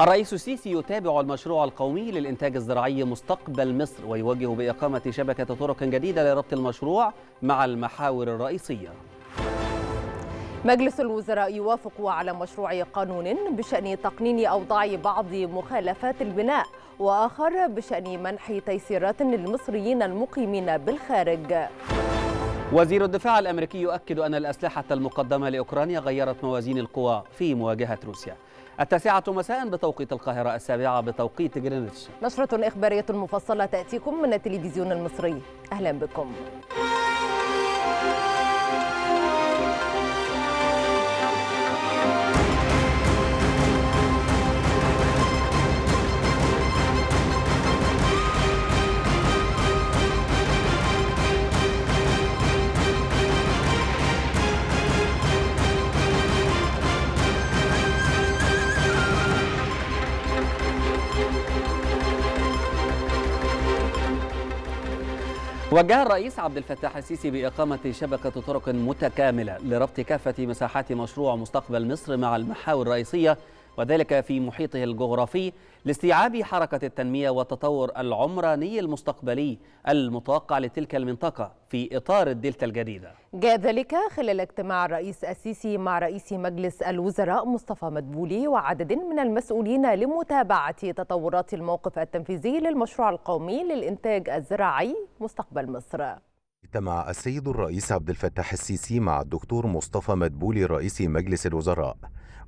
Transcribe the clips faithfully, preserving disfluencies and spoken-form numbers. الرئيس السيسي يتابع المشروع القومي للإنتاج الزراعي مستقبل مصر، ويوجه بإقامة شبكة طرق جديدة لربط المشروع مع المحاور الرئيسية. مجلس الوزراء يوافق على مشروع قانون بشأن تقنين أوضاع بعض مخالفات البناء، وآخر بشأن منح تيسيرات للمصريين المقيمين بالخارج. وزير الدفاع الأمريكي يؤكد أن الأسلحة المقدمة لأوكرانيا غيرت موازين القوى في مواجهة روسيا. التاسعة مساء بتوقيت القاهرة، السابعة بتوقيت جرينتش. نشرة إخبارية مفصلة تأتيكم من التلفزيون المصري، أهلا بكم. وجه الرئيس عبد الفتاح السيسي بإقامة شبكة طرق متكاملة لربط كافة مساحات مشروع مستقبل مصر مع المحاور الرئيسية، وذلك في محيطه الجغرافي لاستيعاب حركة التنمية والتطور العمراني المستقبلي المتوقع لتلك المنطقة في إطار الدلتا الجديدة. جاء ذلك خلال اجتماع الرئيس السيسي مع رئيس مجلس الوزراء مصطفى مدبولي وعدد من المسؤولين لمتابعة تطورات الموقف التنفيذي للمشروع القومي للإنتاج الزراعي مستقبل مصر. اجتمع السيد الرئيس عبد الفتاح السيسي مع الدكتور مصطفى مدبولي رئيس مجلس الوزراء،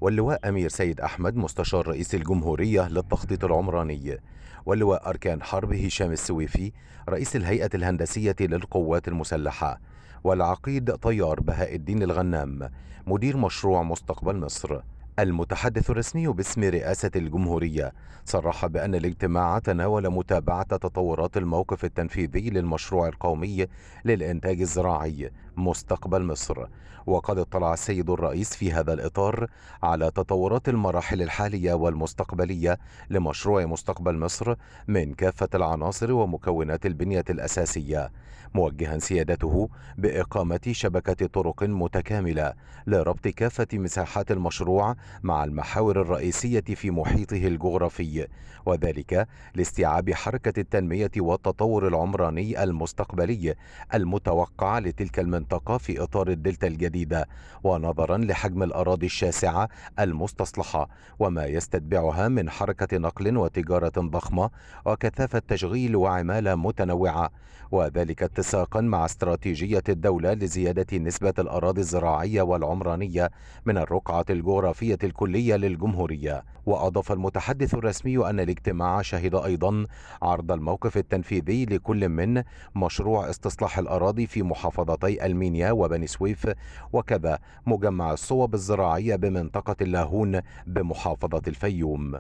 واللواء أمير سيد أحمد مستشار رئيس الجمهورية للتخطيط العمراني، واللواء أركان حرب هشام السويفي رئيس الهيئة الهندسية للقوات المسلحة، والعقيد طيار بهاء الدين الغنام مدير مشروع مستقبل مصر. المتحدث الرسمي باسم رئاسة الجمهورية صرح بأن الاجتماع تناول متابعة تطورات الموقف التنفيذي للمشروع القومي للإنتاج الزراعي مستقبل مصر، وقد اطلع السيد الرئيس في هذا الإطار على تطورات المراحل الحالية والمستقبلية لمشروع مستقبل مصر من كافة العناصر ومكونات البنية الأساسية، موجها سيادته بإقامة شبكة طرق متكاملة لربط كافة مساحات المشروع مع المحاور الرئيسية في محيطه الجغرافي، وذلك لاستيعاب حركة التنمية والتطور العمراني المستقبلي المتوقع لتلك المنطقة في إطار الدلتا الجديدة، ونظرا لحجم الأراضي الشاسعة المستصلحة وما يستتبعها من حركة نقل وتجارة ضخمة وكثافة تشغيل وعمالة متنوعة، وذلك اتساقا مع استراتيجية الدولة لزيادة نسبة الأراضي الزراعية والعمرانية من الرقعة الجغرافية الكلية للجمهورية. وأضاف المتحدث الرسمي أن الاجتماع شهد أيضا عرض الموقف التنفيذي لكل من مشروع استصلاح الأراضي في محافظتي المنيا وبني سويف، وكذا مجمع الصوب الزراعية بمنطقة اللاهون بمحافظة الفيوم.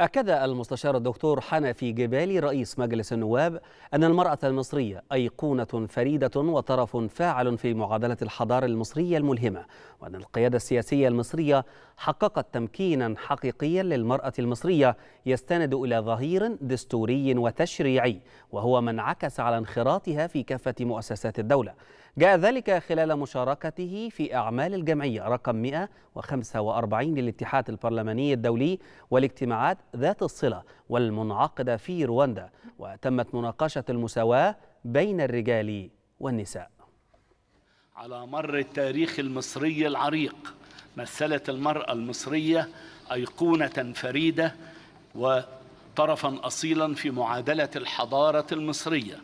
أكد المستشار الدكتور حنفي جبالي رئيس مجلس النواب أن المرأة المصرية أيقونة فريدة وطرف فاعل في معادلة الحضارة المصرية الملهمة، وأن القيادة السياسية المصرية حققت تمكينا حقيقيا للمرأة المصرية يستند إلى ظهير دستوري وتشريعي، وهو ما انعكس على انخراطها في كافة مؤسسات الدولة. جاء ذلك خلال مشاركته في أعمال الجمعية رقم مئة وخمسة وأربعين للاتحاد البرلماني الدولي والاجتماعات ذات الصلة والمنعقدة في رواندا، وتمت مناقشة المساواة بين الرجال والنساء. على مر التاريخ المصري العريق مثلت المرأة المصرية أيقونة فريدة وطرفا أصيلا في معادلة الحضارة المصرية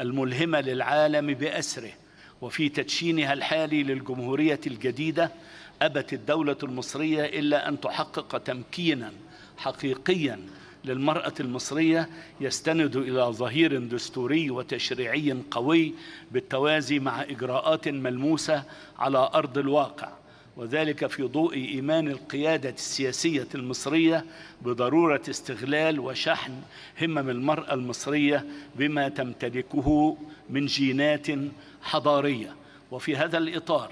الملهمة للعالم بأسره، وفي تدشينها الحالي للجمهورية الجديدة أبت الدولة المصرية إلا أن تحقق تمكينا حقيقيا للمرأة المصرية يستند إلى ظهير دستوري وتشريعي قوي بالتوازي مع إجراءات ملموسة على أرض الواقع، وذلك في ضوء إيمان القيادة السياسية المصرية بضرورة استغلال وشحن همم المرأة المصرية بما تمتلكه من جينات حضارية. وفي هذا الإطار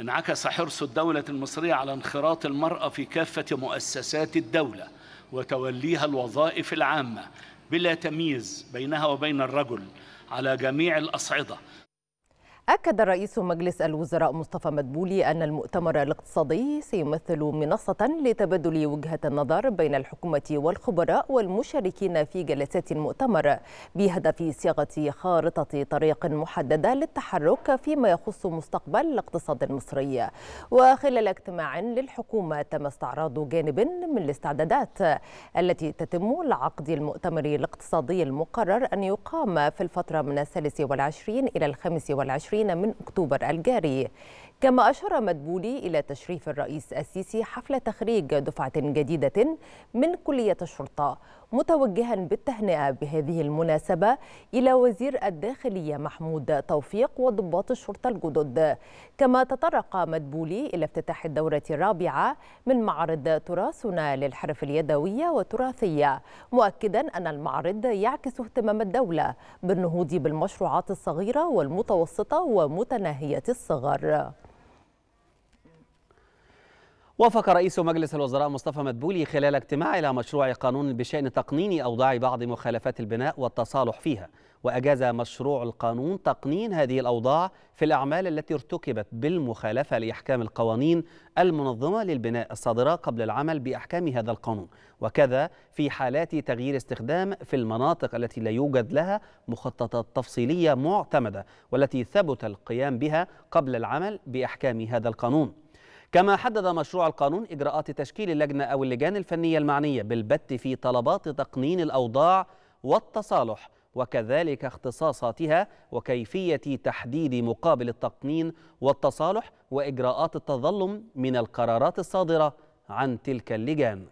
انعكس حرص الدولة المصرية على انخراط المرأة في كافة مؤسسات الدولة وتوليها الوظائف العامة بلا تمييز بينها وبين الرجل على جميع الأصعدة. أكد رئيس مجلس الوزراء مصطفى مدبولي أن المؤتمر الاقتصادي سيمثل منصة لتبادل وجهة النظر بين الحكومة والخبراء والمشاركين في جلسات المؤتمر بهدف صياغة خارطة طريق محددة للتحرك فيما يخص مستقبل الاقتصاد المصري. وخلال اجتماع للحكومة تم استعراض جانب من الاستعدادات التي تتم لعقد المؤتمر الاقتصادي المقرر أن يقام في الفترة من الثالث والعشرين إلى الخامس والعشرين من أكتوبر الجاري. كما أشار مدبولي إلى تشريف الرئيس السيسي حفل تخريج دفعة جديدة من كلية الشرطة، متوجها بالتهنئة بهذه المناسبة إلى وزير الداخلية محمود توفيق وضباط الشرطة الجدد. كما تطرق مدبولي إلى افتتاح الدورة الرابعة من معرض تراثنا للحرف اليدوية والتراثية، مؤكدا أن المعرض يعكس اهتمام الدولة بالنهوض بالمشروعات الصغيرة والمتوسطة ومتناهية الصغر. وافق رئيس مجلس الوزراء مصطفى مدبولي خلال اجتماع على مشروع قانون بشأن تقنين أوضاع بعض مخالفات البناء والتصالح فيها، وأجاز مشروع القانون تقنين هذه الأوضاع في الأعمال التي ارتكبت بالمخالفة لأحكام القوانين المنظمة للبناء الصادرة قبل العمل بأحكام هذا القانون، وكذا في حالات تغيير استخدام في المناطق التي لا يوجد لها مخططات تفصيلية معتمدة والتي ثبت القيام بها قبل العمل بأحكام هذا القانون. كما حدد مشروع القانون إجراءات تشكيل اللجنة أو اللجان الفنية المعنية بالبت في طلبات تقنين الأوضاع والتصالح، وكذلك اختصاصاتها وكيفية تحديد مقابل التقنين والتصالح وإجراءات التظلم من القرارات الصادرة عن تلك اللجان.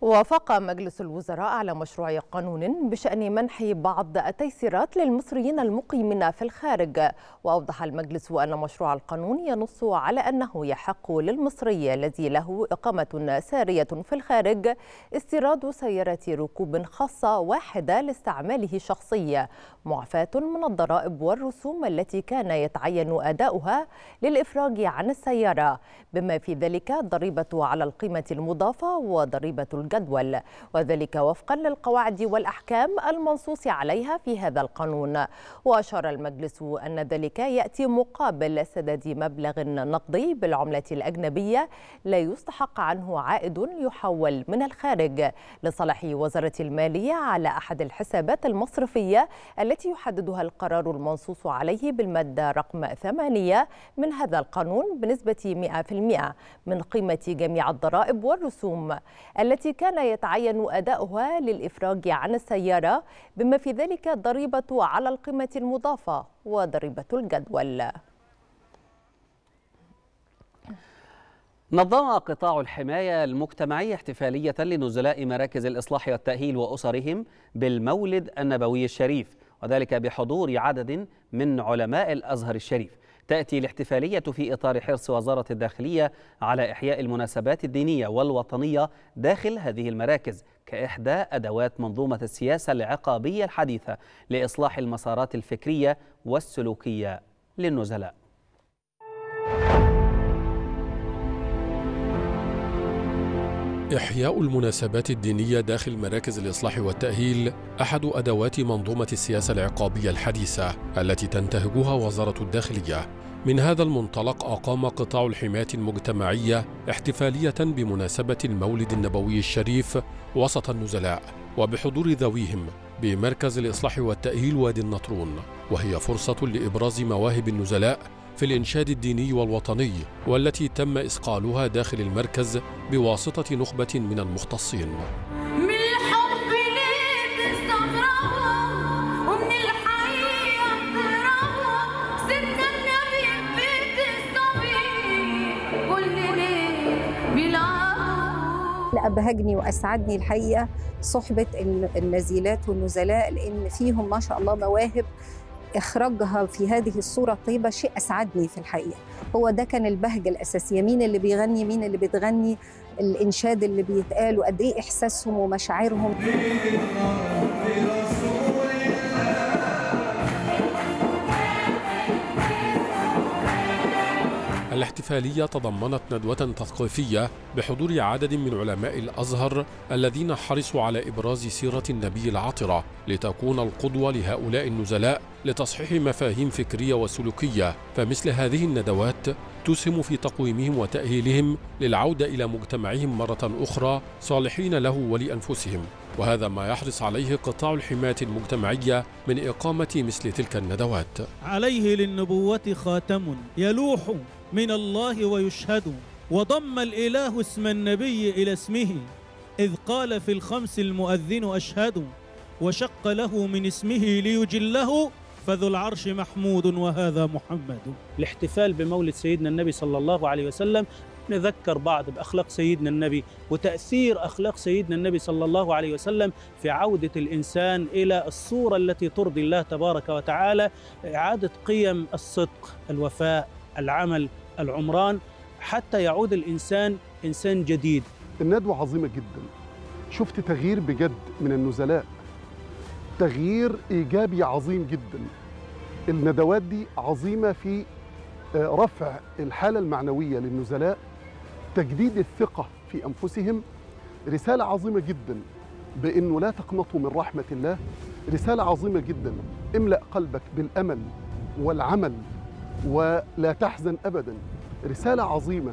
وافق مجلس الوزراء على مشروع قانون بشأن منح بعض التيسيرات للمصريين المقيمين في الخارج، وأوضح المجلس أن مشروع القانون ينص على أنه يحق للمصري الذي له إقامة سارية في الخارج استيراد سيارة ركوب خاصة واحدة لاستعماله الشخصي، معفاة من الضرائب والرسوم التي كان يتعين أداؤها للإفراج عن السيارة، بما في ذلك ضريبة على القيمة المضافة وضريبة الجدول، وذلك وفقا للقواعد والأحكام المنصوص عليها في هذا القانون. وأشار المجلس أن ذلك يأتي مقابل سداد مبلغ نقدي بالعملة الأجنبية لا يستحق عنه عائد يحول من الخارج لصالح وزارة المالية على أحد الحسابات المصرفية التي يحددها القرار المنصوص عليه بالمادة رقم ثمانية من هذا القانون بنسبة مئة بالمئة من قيمة جميع الضرائب والرسوم التي كان يتعين أداؤها للإفراج عن السيارة، بما في ذلك ضريبة على القيمة المضافة وضريبة الجدول. نظم قطاع الحماية المجتمعية احتفالية لنزلاء مراكز الإصلاح والتأهيل وأسرهم بالمولد النبوي الشريف، وذلك بحضور عدد من علماء الأزهر الشريف. تأتي الاحتفالية في إطار حرص وزارة الداخلية على إحياء المناسبات الدينية والوطنية داخل هذه المراكز كإحدى أدوات منظومة السياسة العقابية الحديثة لإصلاح المسارات الفكرية والسلوكية للنزلاء. إحياء المناسبات الدينية داخل مراكز الإصلاح والتأهيل أحد أدوات منظومة السياسة العقابية الحديثة التي تنتهجها وزارة الداخلية. من هذا المنطلق أقام قطاع الحماية المجتمعية احتفالية بمناسبة المولد النبوي الشريف وسط النزلاء وبحضور ذويهم بمركز الإصلاح والتأهيل وادي النطرون، وهي فرصة لإبراز مواهب النزلاء في الإنشاد الديني والوطني، والتي تم إصقالها داخل المركز بواسطة نخبة من المختصين. من الحب ليه تستغربها ومن الحقيقة بتهربها، سيدنا النبي ببيت الصبي كل ليل بيلعبها. أبهجني وأسعدني الحقيقة صحبة النزيلات والنزلاء، لأن فيهم ما شاء الله مواهب، إخراجها في هذه الصورة الطيبة شيء أسعدني في الحقيقة. هو ده كان البهجة الأساسية، مين اللي بيغني مين اللي بتغني، الإنشاد اللي بيتقال وقد إيه إحساسهم ومشاعرهم. الاحتفالية تضمنت ندوة تثقيفية بحضور عدد من علماء الأزهر الذين حرصوا على إبراز سيرة النبي العطرة لتكون القدوة لهؤلاء النزلاء لتصحيح مفاهيم فكرية وسلوكية، فمثل هذه الندوات تسهم في تقويمهم وتأهيلهم للعودة إلى مجتمعهم مرة أخرى صالحين له ولأنفسهم، وهذا ما يحرص عليه قطاع الحماية المجتمعية من إقامة مثل تلك الندوات. عليه للنبوة خاتم يلوح من الله ويشهد، وضم الإله اسم النبي إلى اسمه، إذ قال في الخمس المؤذن أشهد، وشق له من اسمه ليجله، فذو العرش محمود وهذا محمد. الاحتفال بمولد سيدنا النبي صلى الله عليه وسلم نذكر بعض بأخلاق سيدنا النبي وتأثير أخلاق سيدنا النبي صلى الله عليه وسلم في عودة الإنسان إلى الصورة التي ترضي الله تبارك وتعالى، إعادة قيم الصدق، الوفاء، العمل، العمران، حتى يعود الإنسان إنسان جديد. الندوة عظيمة جدا، شفت تغيير بجد من النزلاء، تغيير إيجابي عظيم جدا. الندوات دي عظيمة في رفع الحالة المعنوية للنزلاء، تجديد الثقة في أنفسهم، رسالة عظيمة جدا بأنه لا تقنطوا من رحمة الله، رسالة عظيمة جدا املأ قلبك بالأمل والعمل ولا تحزن أبدا، رسالة عظيمة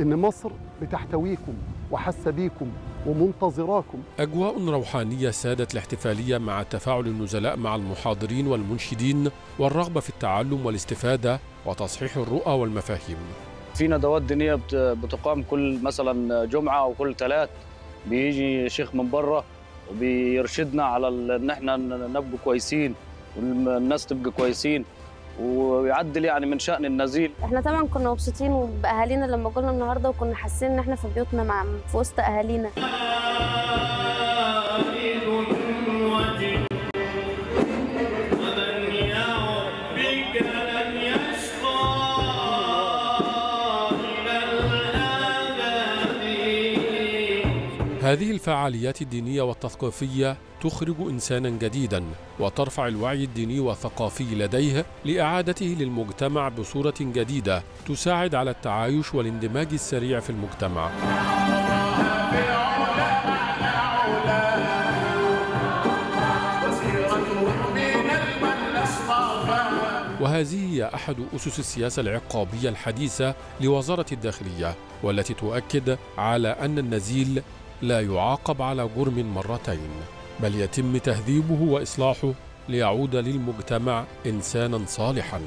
إن مصر بتحتويكم وحس بيكم ومنتظراكم. أجواء روحانية سادت الاحتفالية مع تفاعل النزلاء مع المحاضرين والمنشدين والرغبة في التعلم والاستفادة وتصحيح الرؤى والمفاهيم. في ندوات دينية بتقام كل مثلا جمعة أو كل ثلاث، بيجي شيخ من بره وبيرشدنا على إن احنا نبقى كويسين والناس تبقى كويسين ويعدل يعني من شأن النزيل. احنا طبعا كنا مبسوطين بأهالينا لما قلنا النهارده، وكنا حاسين ان احنا في بيوتنا مع في وسط أهالينا. هذه الفعاليات الدينية والتثقيفية تخرج إنسانا جديدا وترفع الوعي الديني والثقافي لديه لإعادته للمجتمع بصورة جديدة تساعد على التعايش والاندماج السريع في المجتمع. وهذه هي أحد أسس السياسة العقابية الحديثة لوزارة الداخلية، والتي تؤكد على أن النزيل لا يعاقب على جرم مرتين، بل يتم تهذيبه وإصلاحه ليعود للمجتمع إنسانا صالحا.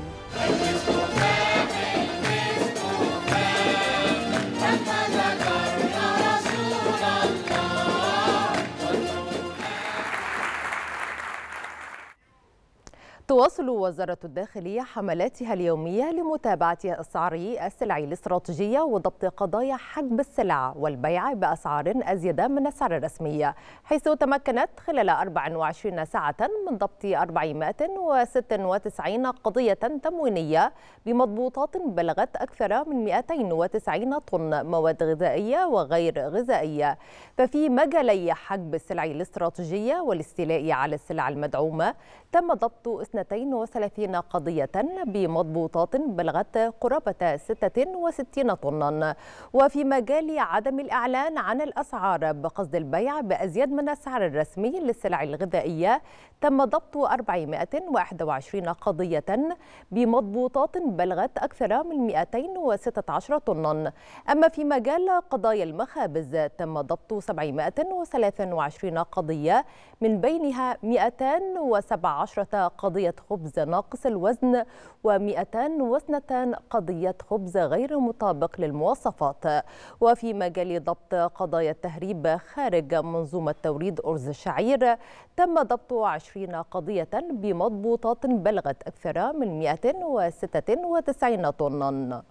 تواصل وزارة الداخلية حملاتها اليومية لمتابعة أسعار السلع الاستراتيجية وضبط قضايا حجب السلع والبيع بأسعار أزيد من السعر الرسمي، حيث تمكنت خلال أربع وعشرين ساعة من ضبط أربعمائة وستة وتسعين قضية تموينية بمضبوطات بلغت أكثر من مائتين وتسعين طن مواد غذائية وغير غذائية، ففي مجالي حجب السلع الاستراتيجية والاستيلاء على السلع المدعومة تم ضبط اثنتين وثلاثين قضية بمضبوطات بلغت قرابة ستة وستين طنا، وفي مجال عدم الإعلان عن الأسعار بقصد البيع بأزيد من السعر الرسمي للسلع الغذائية تم ضبط أربعمائة وواحد وعشرين قضية بمضبوطات بلغت أكثر من مائتين وستة عشر طنا، أما في مجال قضايا المخابز تم ضبط سبعمائة وثلاثة وعشرين قضية من بينها مائتين وسبعة عشر قضية خبز ناقص الوزن ومائتين واثنتين قضية خبز غير مطابق للمواصفات، وفي مجال ضبط قضايا التهريب خارج منظومة توريد أرز الشعير تم ضبط عشرين قضية بمضبوطات بلغت أكثر من مائتين وستة وتسعين طناً.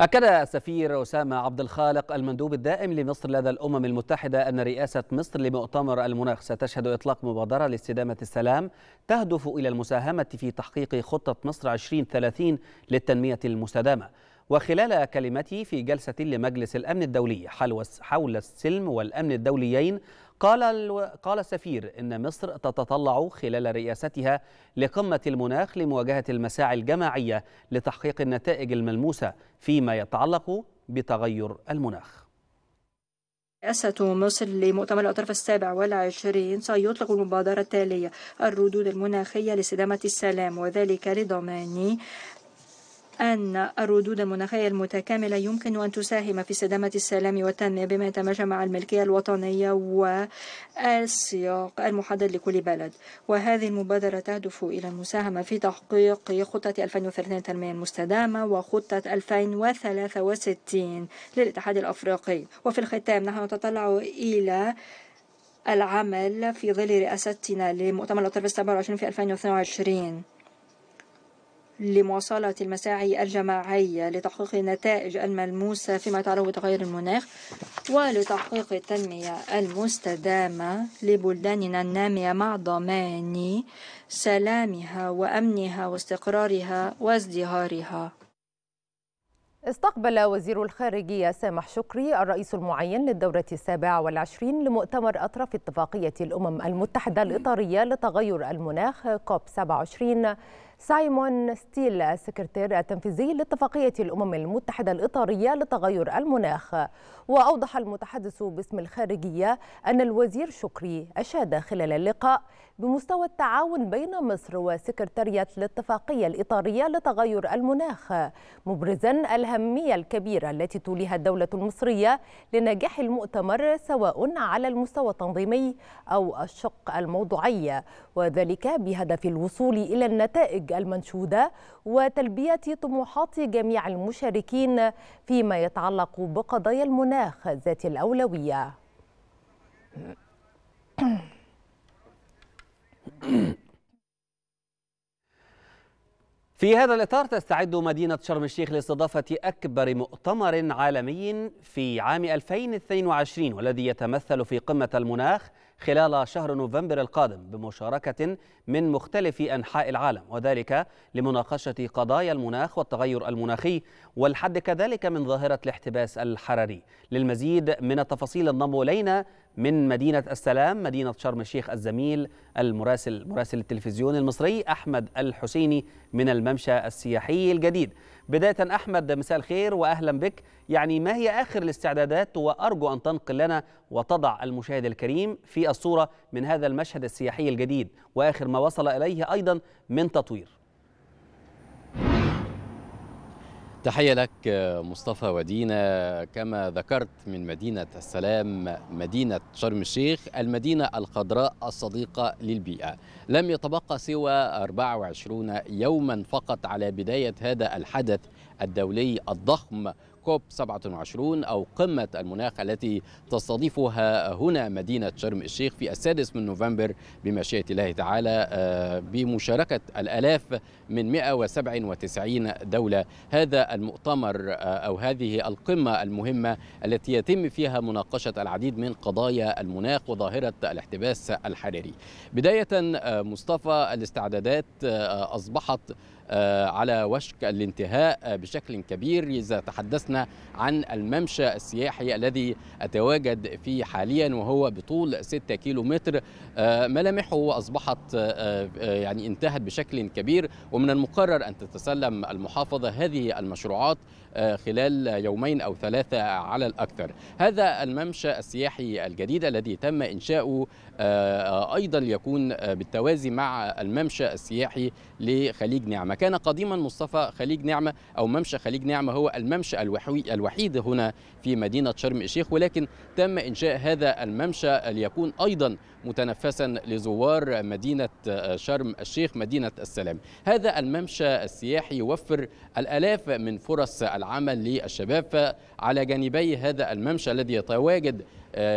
أكد السفير أسامة عبد الخالق المندوب الدائم لمصر لدى الأمم المتحدة أن رئاسة مصر لمؤتمر المناخ ستشهد إطلاق مبادرة لاستدامة السلام تهدف إلى المساهمة في تحقيق خطة مصر عشرين ثلاثين للتنمية المستدامة. وخلال كلمته في جلسة لمجلس الأمن الدولي حول السلم والأمن الدوليين، قال قال السفير إن مصر تتطلع خلال رئاستها لقمة المناخ لمواجهة المساعي الجماعية لتحقيق النتائج الملموسة فيما يتعلق بتغير المناخ. رئاسة مصر لمؤتمر الأطراف السابع والعشرين سيطلق المبادرة التالية: الردود المناخية لاستدامة السلام، وذلك لضمان أن الردود المناخية المتكاملة يمكن أن تساهم في استدامة السلام والتنمية بما يتماشى مع الملكية الوطنية والسياق المحدد لكل بلد. وهذه المبادرة تهدف إلى المساهمة في تحقيق خطة ألفين وثلاثين للتنمية المستدامة وخطة ألفين وثلاثة وستين للاتحاد الأفريقي. وفي الختام نحن نتطلع إلى العمل في ظل رئاستنا لمؤتمر الأطراف السابع والعشرين في ألفين واثنين وعشرين لمواصلة المساعي الجماعية لتحقيق النتائج الملموسة فيما يتعلق بتغير المناخ ولتحقيق التنمية المستدامة لبلداننا النامية مع ضمان سلامها وأمنها واستقرارها وازدهارها. استقبل وزير الخارجية سامح شكري الرئيس المعين للدورة السابعة والعشرين لمؤتمر أطراف اتفاقية الأمم المتحدة الإطارية لتغير المناخ كوب سبعة وعشرين سايمون ستيل السكرتير التنفيذي لاتفاقية الأمم المتحدة الإطارية لتغير المناخ. وأوضح المتحدث باسم الخارجية أن الوزير شكري أشاد خلال اللقاء بمستوى التعاون بين مصر وسكرتارية الاتفاقية الإطارية لتغير المناخ، مبرزا الأهمية الكبيرة التي توليها الدولة المصرية لنجاح المؤتمر سواء على المستوى التنظيمي أو الشق الموضوعي، وذلك بهدف الوصول إلى النتائج المنشودة وتلبية طموحات جميع المشاركين فيما يتعلق بقضايا المناخ ذات الأولوية. في هذا الإطار تستعد مدينة شرم الشيخ لاستضافة أكبر مؤتمر عالمي في عام ألفين واثنين وعشرين والذي يتمثل في قمة المناخ خلال شهر نوفمبر القادم بمشاركة من مختلف أنحاء العالم، وذلك لمناقشة قضايا المناخ والتغير المناخي والحد كذلك من ظاهرة الاحتباس الحراري. للمزيد من التفاصيل انضموا إلينا من مدينة السلام مدينة شرم الشيخ الزميل المراسل مراسل التلفزيون المصري أحمد الحسيني من الممشى السياحي الجديد. بداية أحمد، مساء الخير وأهلا بك. يعني ما هي آخر الاستعدادات، وأرجو أن تنقل لنا وتضع المشاهد الكريم في الصورة من هذا المشهد السياحي الجديد وآخر ما وصل إليه أيضا من تطوير. تحية لك مصطفى ودينا. كما ذكرت من مدينة السلام مدينة شرم الشيخ، المدينة الخضراء الصديقة للبيئة. لم يتبقى سوى أربعة وعشرين يوما فقط على بداية هذا الحدث الدولي الضخم كوب سبعة وعشرين أو قمة المناخ التي تستضيفها هنا مدينة شرم الشيخ في السادس من نوفمبر بمشيئة الله تعالى بمشاركة الآلاف من مئة وسبعة وتسعين دولة. هذا المؤتمر أو هذه القمة المهمة التي يتم فيها مناقشة العديد من قضايا المناخ وظاهرة الاحتباس الحراري. بداية مصطفى، الاستعدادات أصبحت على وشك الانتهاء بشكل كبير إذا تحدثنا عن الممشى السياحي الذي أتواجد فيه حاليا، وهو بطول ستة كيلو متر. ملامحه أصبحت يعني انتهت بشكل كبير، ومن المقرر أن تتسلم المحافظة هذه المشروعات خلال يومين أو ثلاثة على الأكثر. هذا الممشى السياحي الجديد الذي تم إنشاؤه أيضا يكون بالتوازي مع الممشى السياحي لخليج نعمة. كان قديما مصطفى خليج نعمة أو ممشى خليج نعمة هو الممشى الوحيد هنا في مدينة شرم الشيخ، ولكن تم إنشاء هذا الممشى ليكون أيضا متنفسا لزوار مدينة شرم الشيخ مدينة السلام. هذا الممشى السياحي يوفر الآلاف من فرص العمل للشباب، فعلى جانبي هذا الممشى الذي يتواجد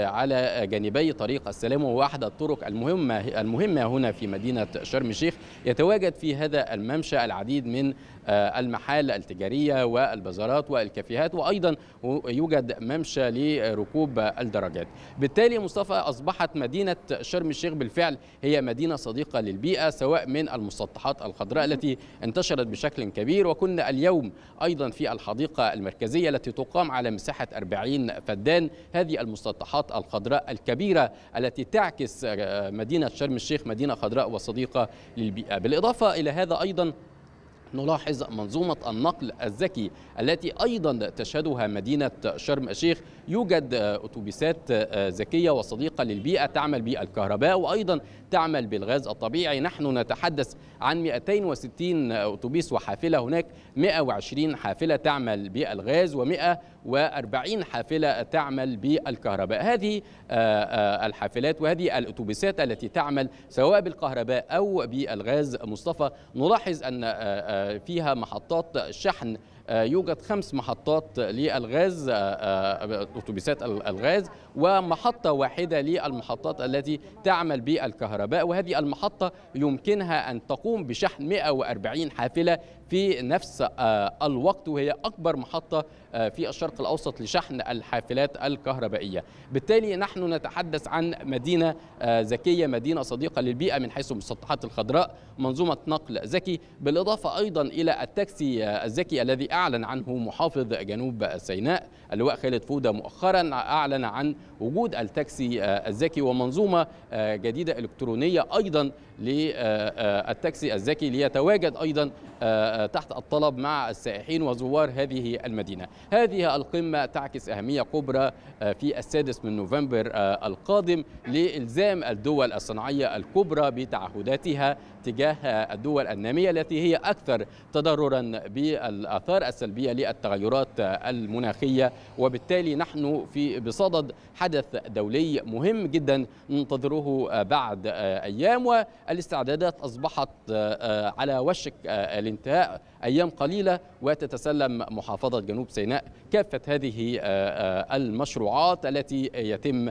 على جانبي طريق السلام وهو أحد الطرق المهمة المهمة هنا في مدينة شرم الشيخ، يتواجد في هذا الممشى العديد من المحال التجارية والبازارات والكافيهات، وأيضا يوجد ممشى لركوب الدراجات. بالتالي مصطفى أصبحت مدينة شرم الشيخ بالفعل هي مدينة صديقة للبيئة، سواء من المسطحات الخضراء التي انتشرت بشكل كبير، وكنا اليوم أيضا في الحضارة الحديقة المركزية التي تقام على مساحة أربعين فدان. هذه المسطحات الخضراء الكبيرة التي تعكس مدينة شرم الشيخ مدينة خضراء وصديقة للبيئة. بالإضافة إلى هذا أيضا نلاحظ منظومة النقل الذكي التي أيضا تشهدها مدينة شرم الشيخ. يوجد أتوبيسات ذكية وصديقة للبيئة تعمل بالكهرباء وأيضا تعمل بالغاز الطبيعي. نحن نتحدث عن مئتين وستين أتوبيس وحافلة، هناك مئة وعشرين حافلة تعمل بالغاز ومئة وأربعين حافلة تعمل بالكهرباء. هذه الحافلات وهذه الأتوبيسات التي تعمل سواء بالكهرباء أو بالغاز مصطفى نلاحظ أن فيها محطات شحن. يوجد خمس محطات للغاز أتوبيسات الغاز ومحطة واحدة للمحطات التي تعمل بالكهرباء، وهذه المحطة يمكنها أن تقوم بشحن مئة وأربعين حافلة في نفس الوقت، وهي أكبر محطة في الشرق الأوسط لشحن الحافلات الكهربائية. بالتالي نحن نتحدث عن مدينة ذكية، مدينة صديقة للبيئة من حيث المسطحات الخضراء، منظومة نقل ذكي، بالإضافة أيضا إلى التاكسي الذكي الذي أعلن عنه محافظ جنوب سيناء اللواء خالد فودة مؤخرا. أعلن عن وجود التاكسي الذكي ومنظومة جديدة إلكترونية أيضا للتاكسي الذكي ليتواجد أيضا تحت الطلب مع السائحين وزوار هذه المدينة. هذه القمة تعكس أهمية كبرى في السادس من نوفمبر القادم لإلزام الدول الصناعية الكبرى بتعهداتها تجاه الدول النامية التي هي أكثر تضررا بالآثار السلبية للتغيرات المناخية، وبالتالي نحن في بصدد حدث دولي مهم جدا ننتظره بعد أيام، والاستعدادات أصبحت على وشك الانتهاء أيام قليلة، وتتسلم محافظة جنوب سيناء كافة هذه المشروعات التي يتم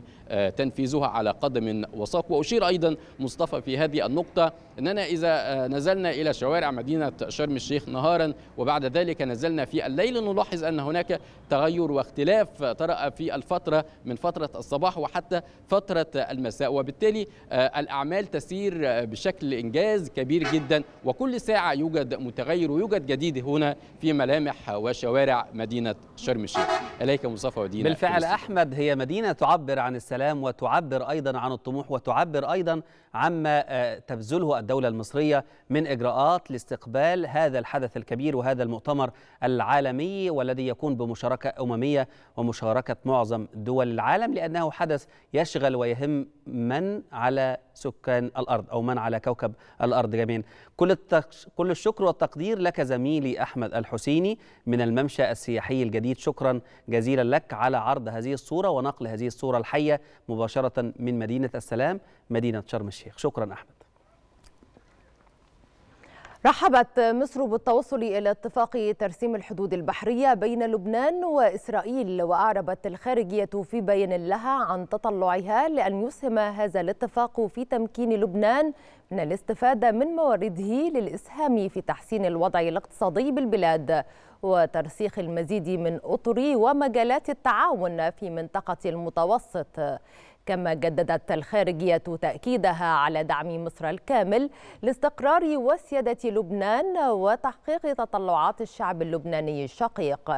تنفيذها على قدم وساق. وأشير أيضا مصطفى في هذه النقطة أننا إذا نزلنا إلى شوارع مدينة شرم الشيخ نهارا وبعد ذلك نزلنا في الليل نلاحظ أن هناك تغير واختلاف طرأ في الفترة من فترة الصباح وحتى فترة المساء، وبالتالي الأعمال تسير بشكل إنجاز كبير جدا، وكل ساعة يوجد متغير ويوجد جديد هنا في ملامح وشوارع مدينة شرم الشيخ. إليك مصطفى ودينا. بالفعل أحمد، هي مدينة تعبر عن السلام وتعبر أيضا عن الطموح وتعبر أيضا عما تبذله الدولة المصرية من إجراءات لاستقبال هذا الحدث الكبير وهذا المؤتمر العالمي والذي يكون بمشاركة أممية ومشاركة معظم دول العالم، لأنه حدث يشغل ويهم من على سكان الأرض أو من على كوكب الأرض جميعا. كل كل الشكر والتقدير لك زميلي أحمد الحسيني من الممشى السياحي الجديد، شكرا جزيلا لك على عرض هذه الصورة ونقل هذه الصورة الحية مباشرة من مدينة السلام مدينة شرم الشيخ. شكرا أحمد. رحبت مصر بالتوصل إلى اتفاق ترسيم الحدود البحرية بين لبنان وإسرائيل، وأعربت الخارجية في بيان لها عن تطلعها لأن يسهم هذا الاتفاق في تمكين لبنان من الاستفادة من موارده للإسهام في تحسين الوضع الاقتصادي بالبلاد وترسيخ المزيد من أطر ومجالات التعاون في منطقة المتوسط. كما جددت الخارجية تأكيدها على دعم مصر الكامل لاستقرار وسيادة لبنان وتحقيق تطلعات الشعب اللبناني الشقيق.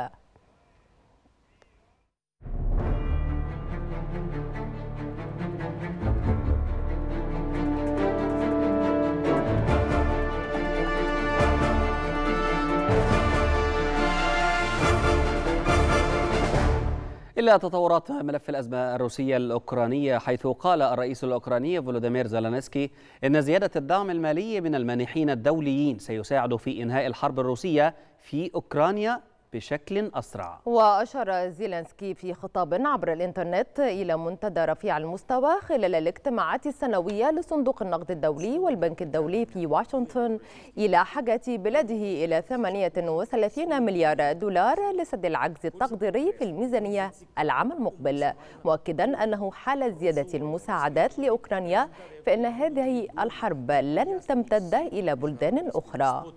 إلى تطورات ملف الأزمة الروسية الأوكرانية، حيث قال الرئيس الأوكراني فولوديمير زيلينسكي إن زيادة الدعم المالي من المانحين الدوليين سيساعد في إنهاء الحرب الروسية في أوكرانيا بشكل أسرع. وأشار زيلينسكي في خطاب عبر الإنترنت إلى منتدى رفيع المستوى خلال الاجتماعات السنوية لصندوق النقد الدولي والبنك الدولي في واشنطن إلى حاجة بلاده إلى ثمانية وثلاثين مليار دولار لسد العجز التقديري في الميزانية العام المقبل، مؤكدا أنه حال زيادة المساعدات لأوكرانيا فإن هذه الحرب لن تمتد إلى بلدان أخرى.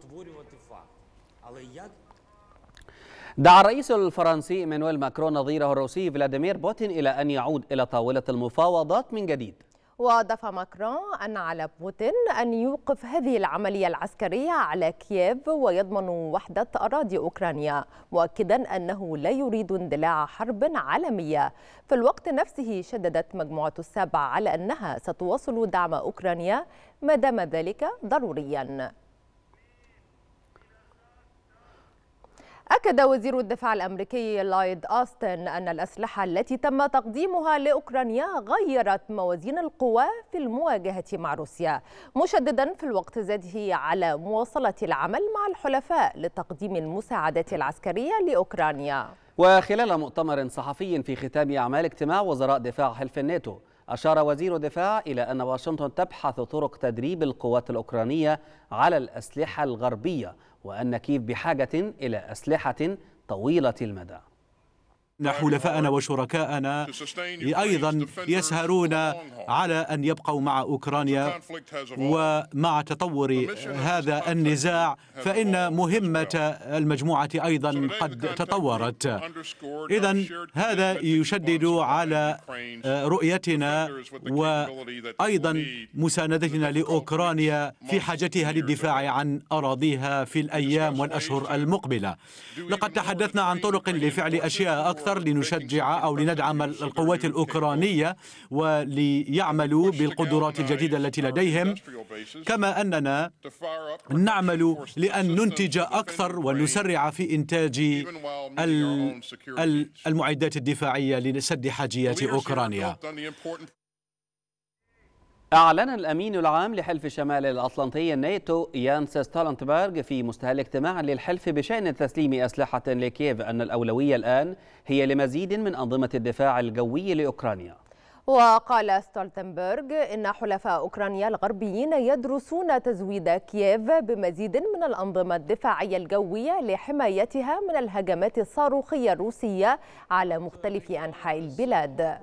دعا الرئيس الفرنسي ايمانويل ماكرون نظيره الروسي فلاديمير بوتين إلى أن يعود إلى طاولة المفاوضات من جديد، وأضاف ماكرون أن على بوتين أن يوقف هذه العملية العسكرية على كييف ويضمن وحدة أراضي أوكرانيا، مؤكدا أنه لا يريد اندلاع حرب عالمية. في الوقت نفسه شددت مجموعة السبع على أنها ستواصل دعم أوكرانيا ما دام ذلك ضروريا. أكد وزير الدفاع الأمريكي لويد أوستن أن الأسلحة التي تم تقديمها لأوكرانيا غيرت موازين القوى في المواجهة مع روسيا، مشددا في الوقت ذاته على مواصلة العمل مع الحلفاء لتقديم المساعدات العسكرية لأوكرانيا. وخلال مؤتمر صحفي في ختام أعمال اجتماع وزراء دفاع حلف الناتو، أشار وزير الدفاع إلى أن واشنطن تبحث طرق تدريب القوات الأوكرانية على الأسلحة الغربية، وأن كييف بحاجة إلى أسلحة طويلة المدى. إن حلفاءنا وشركاءنا أيضا يسهرون على أن يبقوا مع أوكرانيا، ومع تطور هذا النزاع فإن مهمة المجموعة أيضا قد تطورت. إذن هذا يشدد على رؤيتنا وأيضا مساندتنا لأوكرانيا في حاجتها للدفاع عن أراضيها في الأيام والأشهر المقبلة. لقد تحدثنا عن طرق لفعل أشياء أكثر لنشجع أو لندعم القوات الأوكرانية وليعملوا بالقدرات الجديدة التي لديهم، كما أننا نعمل لأن ننتج أكثر ونسرع في إنتاج المعدات الدفاعية لسد حاجيات أوكرانيا. أعلن الأمين العام لحلف شمال الأطلنطي الناتو يانس ستولتنبرغ في مستهل اجتماع للحلف بشأن تسليم أسلحة لكييف أن الأولوية الآن هي لمزيد من أنظمة الدفاع الجوي لأوكرانيا. وقال ستولتنبرغ إن حلفاء أوكرانيا الغربيين يدرسون تزويد كييف بمزيد من الأنظمة الدفاعية الجوية لحمايتها من الهجمات الصاروخية الروسية على مختلف أنحاء البلاد.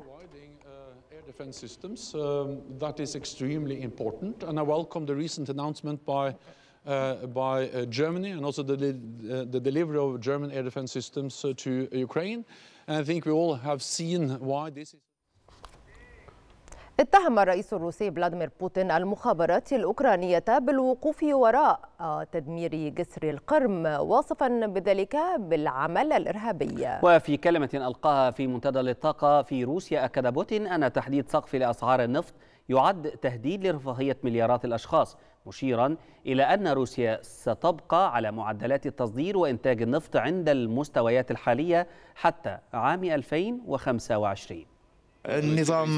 Defense systems um, that is extremely important, and I welcome the recent announcement by uh, by uh, Germany and also the uh, the delivery of German air defense systems uh, to Ukraine. And I think we all have seen why this is. اتهم الرئيس الروسي فلاديمير بوتين المخابرات الأوكرانية بالوقوف وراء تدمير جسر القرم، واصفا بذلك بالعمل الإرهابي. وفي كلمة ألقاها في منتدى الطاقة في روسيا، أكد بوتين أن تحديد سقف لأسعار النفط يعد تهديد لرفاهية مليارات الأشخاص، مشيرا إلى أن روسيا ستبقى على معدلات التصدير وإنتاج النفط عند المستويات الحالية حتى عام ألفين وخمسة وعشرين. النظام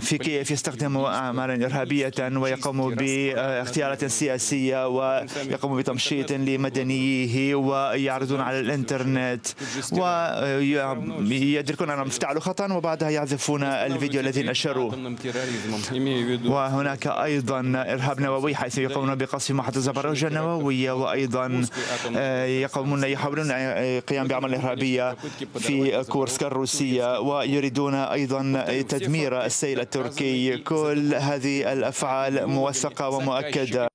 في كييف يستخدم أعمالا إرهابية ويقوم باختيارات سياسية ويقوم بتمشيط لمدنييه ويعرضون على الإنترنت ويدركون أنهم افتعلوا خطأ وبعدها يعزفون الفيديو الذي نشروه. وهناك أيضا إرهاب نووي حيث يقومون بقصف محطة زبروجة النووية، وأيضا يقومون يحاولون القيام بأعمال إرهابية في كورسك الروسية، و يريدون أيضا تدمير السيل التركي. كل هذه الأفعال موثقة ومؤكدة.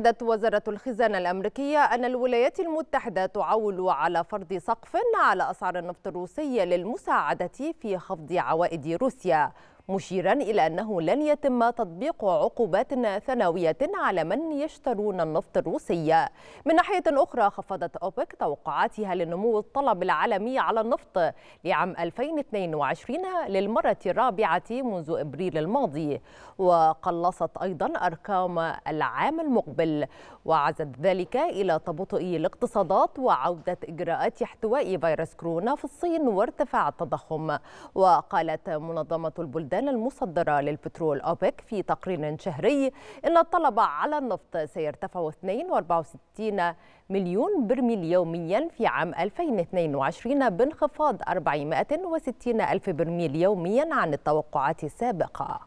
أكدت وزارة الخزانة الأمريكية أن الولايات المتحدة تعول على فرض سقف على أسعار النفط الروسي للمساعدة في خفض عوائد روسيا، مشيرا إلى أنه لن يتم تطبيق عقوبات ثانوية على من يشترون النفط الروسي. من ناحية أخرى، خفضت أوبك توقعاتها لنمو الطلب العالمي على النفط لعام ألفين واثنين وعشرين للمرة الرابعة منذ إبريل الماضي، وقلصت أيضا أرقام العام المقبل، وعزت ذلك إلى تباطؤ الاقتصادات وعودة إجراءات احتواء فيروس كورونا في الصين وارتفاع التضخم. وقالت منظمة البلدان المصدرة للبترول أوبك في تقرير شهري أن الطلب على النفط سيرتفع اثنين وأربعة وستين مليون برميل يوميا في عام ألفين واثنين وعشرين بانخفاض أربعمائة وستين ألف برميل يوميا عن التوقعات السابقة.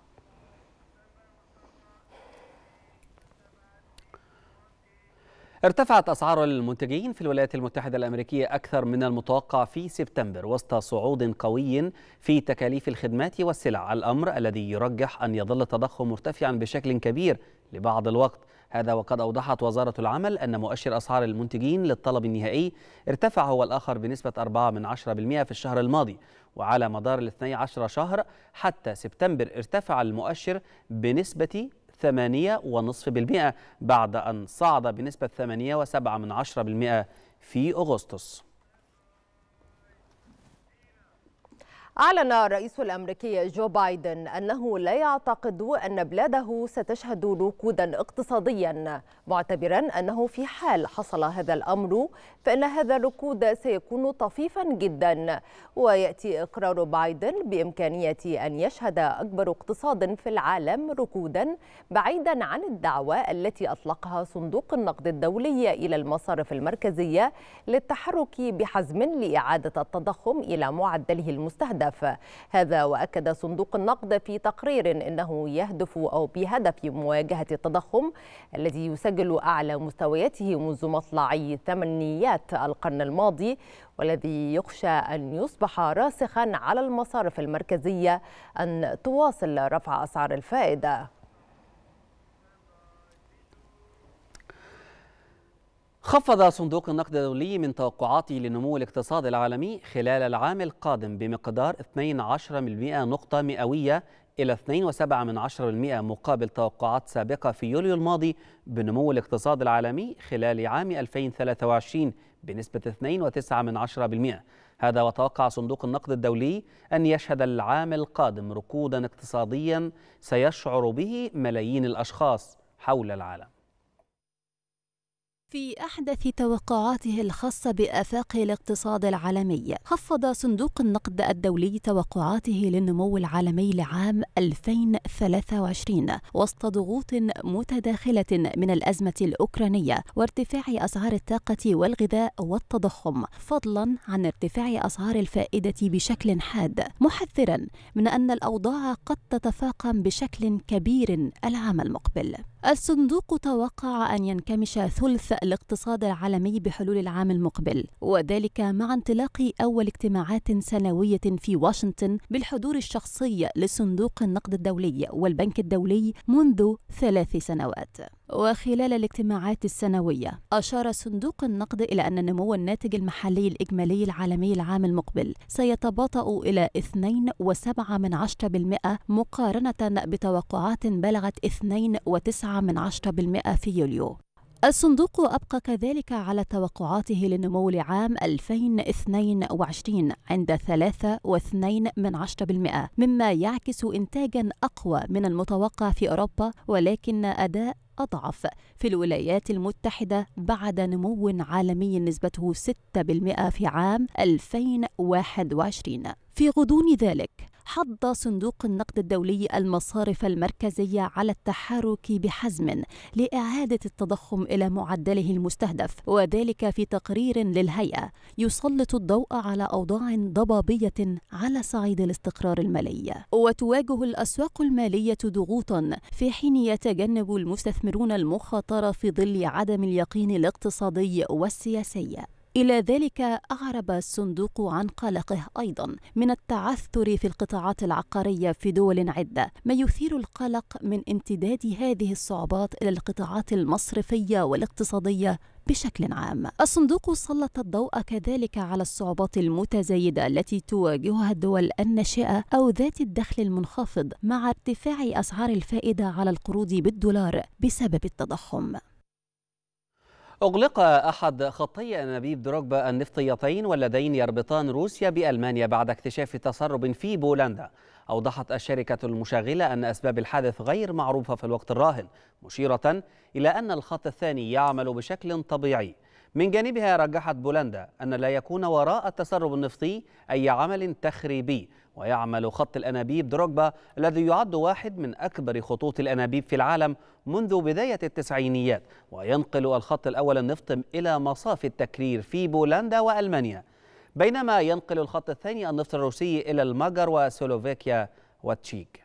ارتفعت أسعار المنتجين في الولايات المتحدة الأمريكية أكثر من المتوقع في سبتمبر وسط صعود قوي في تكاليف الخدمات والسلع، الأمر الذي يرجح أن يظل التضخم مرتفعا بشكل كبير لبعض الوقت. هذا وقد أوضحت وزارة العمل أن مؤشر أسعار المنتجين للطلب النهائي ارتفع هو الآخر بنسبة أربعة من عشرة بالمئة في الشهر الماضي، وعلى مدار الاثني عشر شهر حتى سبتمبر ارتفع المؤشر بنسبة ثمانية فاصلة خمسة بالمئة بعد أن صعد بنسبة ثمانية فاصلة سبعة بالمئة في أغسطس. أعلن الرئيس الأمريكي جو بايدن أنه لا يعتقد أن بلاده ستشهد ركودا اقتصاديا، معتبرا أنه في حال حصل هذا الأمر فإن هذا الركود سيكون طفيفا جدا. ويأتي إقرار بايدن بإمكانية أن يشهد أكبر اقتصاد في العالم ركودا، بعيدا عن الدعوة التي أطلقها صندوق النقد الدولي إلى المصارف المركزية للتحرك بحزم لإعادة التضخم إلى معدله المستهدف. هذا وأكد صندوق النقد في تقرير أنه يهدف أو بهدف مواجهة التضخم الذي يسجل أعلى مستوياته منذ مطلع ثمانينيات القرن الماضي، والذي يخشى أن يصبح راسخا على المصارف المركزية أن تواصل رفع أسعار الفائدة. خفض صندوق النقد الدولي من توقعاته لنمو الاقتصاد العالمي خلال العام القادم بمقدار اثني عشر بالمئة نقطة مئوية إلى اثنين فاصلة سبعة بالمئة مقابل توقعات سابقة في يوليو الماضي بنمو الاقتصاد العالمي خلال عام ألفين وثلاثة وعشرين بنسبة اثنين فاصلة تسعة بالمئة. هذا وتوقع صندوق النقد الدولي أن يشهد العام القادم ركودا اقتصاديا سيشعر به ملايين الأشخاص حول العالم. في أحدث توقعاته الخاصة بآفاق الاقتصاد العالمي، خفض صندوق النقد الدولي توقعاته للنمو العالمي لعام ألفين وثلاثة وعشرين وسط ضغوط متداخلة من الأزمة الأوكرانية وارتفاع أسعار الطاقة والغذاء والتضخم، فضلا عن ارتفاع أسعار الفائدة بشكل حاد، محذرا من أن الأوضاع قد تتفاقم بشكل كبير العام المقبل. الصندوق توقع أن ينكمش ثلث الاقتصاد العالمي بحلول العام المقبل، وذلك مع انطلاق أول اجتماعات سنوية في واشنطن بالحضور الشخصي لصندوق النقد الدولي والبنك الدولي منذ ثلاث سنوات. وخلال الاجتماعات السنوية أشار صندوق النقد إلى أن نمو الناتج المحلي الإجمالي العالمي العام المقبل سيتباطأ إلى اثنين فاصلة سبعة بالمئة مقارنة بتوقعات بلغت اثنين فاصلة تسعة بالمئة في يوليو. الصندوق أبقى كذلك على توقعاته للنمو لعام ألفين واثنين وعشرين عند ثلاثة فاصلة اثنين بالمئة، مما يعكس إنتاجا أقوى من المتوقع في أوروبا، ولكن أداء أضعف في الولايات المتحدة بعد نمو عالمي نسبته ستة بالمئة في عام ألفين وواحد وعشرين. في غضون ذلك حض صندوق النقد الدولي المصارف المركزية على التحرك بحزم لإعادة التضخم إلى معدله المستهدف، وذلك في تقرير للهيئة يسلط الضوء على أوضاع ضبابية على صعيد الاستقرار المالي. وتواجه الأسواق المالية ضغوطا في حين يتجنب المستثمرون المخاطرة في ظل عدم اليقين الاقتصادي والسياسي. إلى ذلك أعرب الصندوق عن قلقه أيضا من التعثر في القطاعات العقارية في دول عدة، ما يثير القلق من امتداد هذه الصعوبات إلى القطاعات المصرفية والاقتصادية بشكل عام. الصندوق سلط الضوء كذلك على الصعوبات المتزايدة التي تواجهها الدول الناشئة أو ذات الدخل المنخفض مع ارتفاع أسعار الفائدة على القروض بالدولار بسبب التضخم. أغلق أحد خطي أنابيب دروجبا النفطيتين واللذين يربطان روسيا بألمانيا بعد اكتشاف تسرب في بولندا. أوضحت الشركة المشغلة أن أسباب الحادث غير معروفة في الوقت الراهن، مشيرة إلى أن الخط الثاني يعمل بشكل طبيعي. من جانبها رجحت بولندا أن لا يكون وراء التسرب النفطي أي عمل تخريبي، ويعمل خط الأنابيب دروجبا الذي يعد واحد من أكبر خطوط الأنابيب في العالم منذ بداية التسعينيات، وينقل الخط الأول النفط إلى مصافي التكرير في بولندا وألمانيا، بينما ينقل الخط الثاني النفط الروسي إلى المجر وسلوفاكيا والتشيك.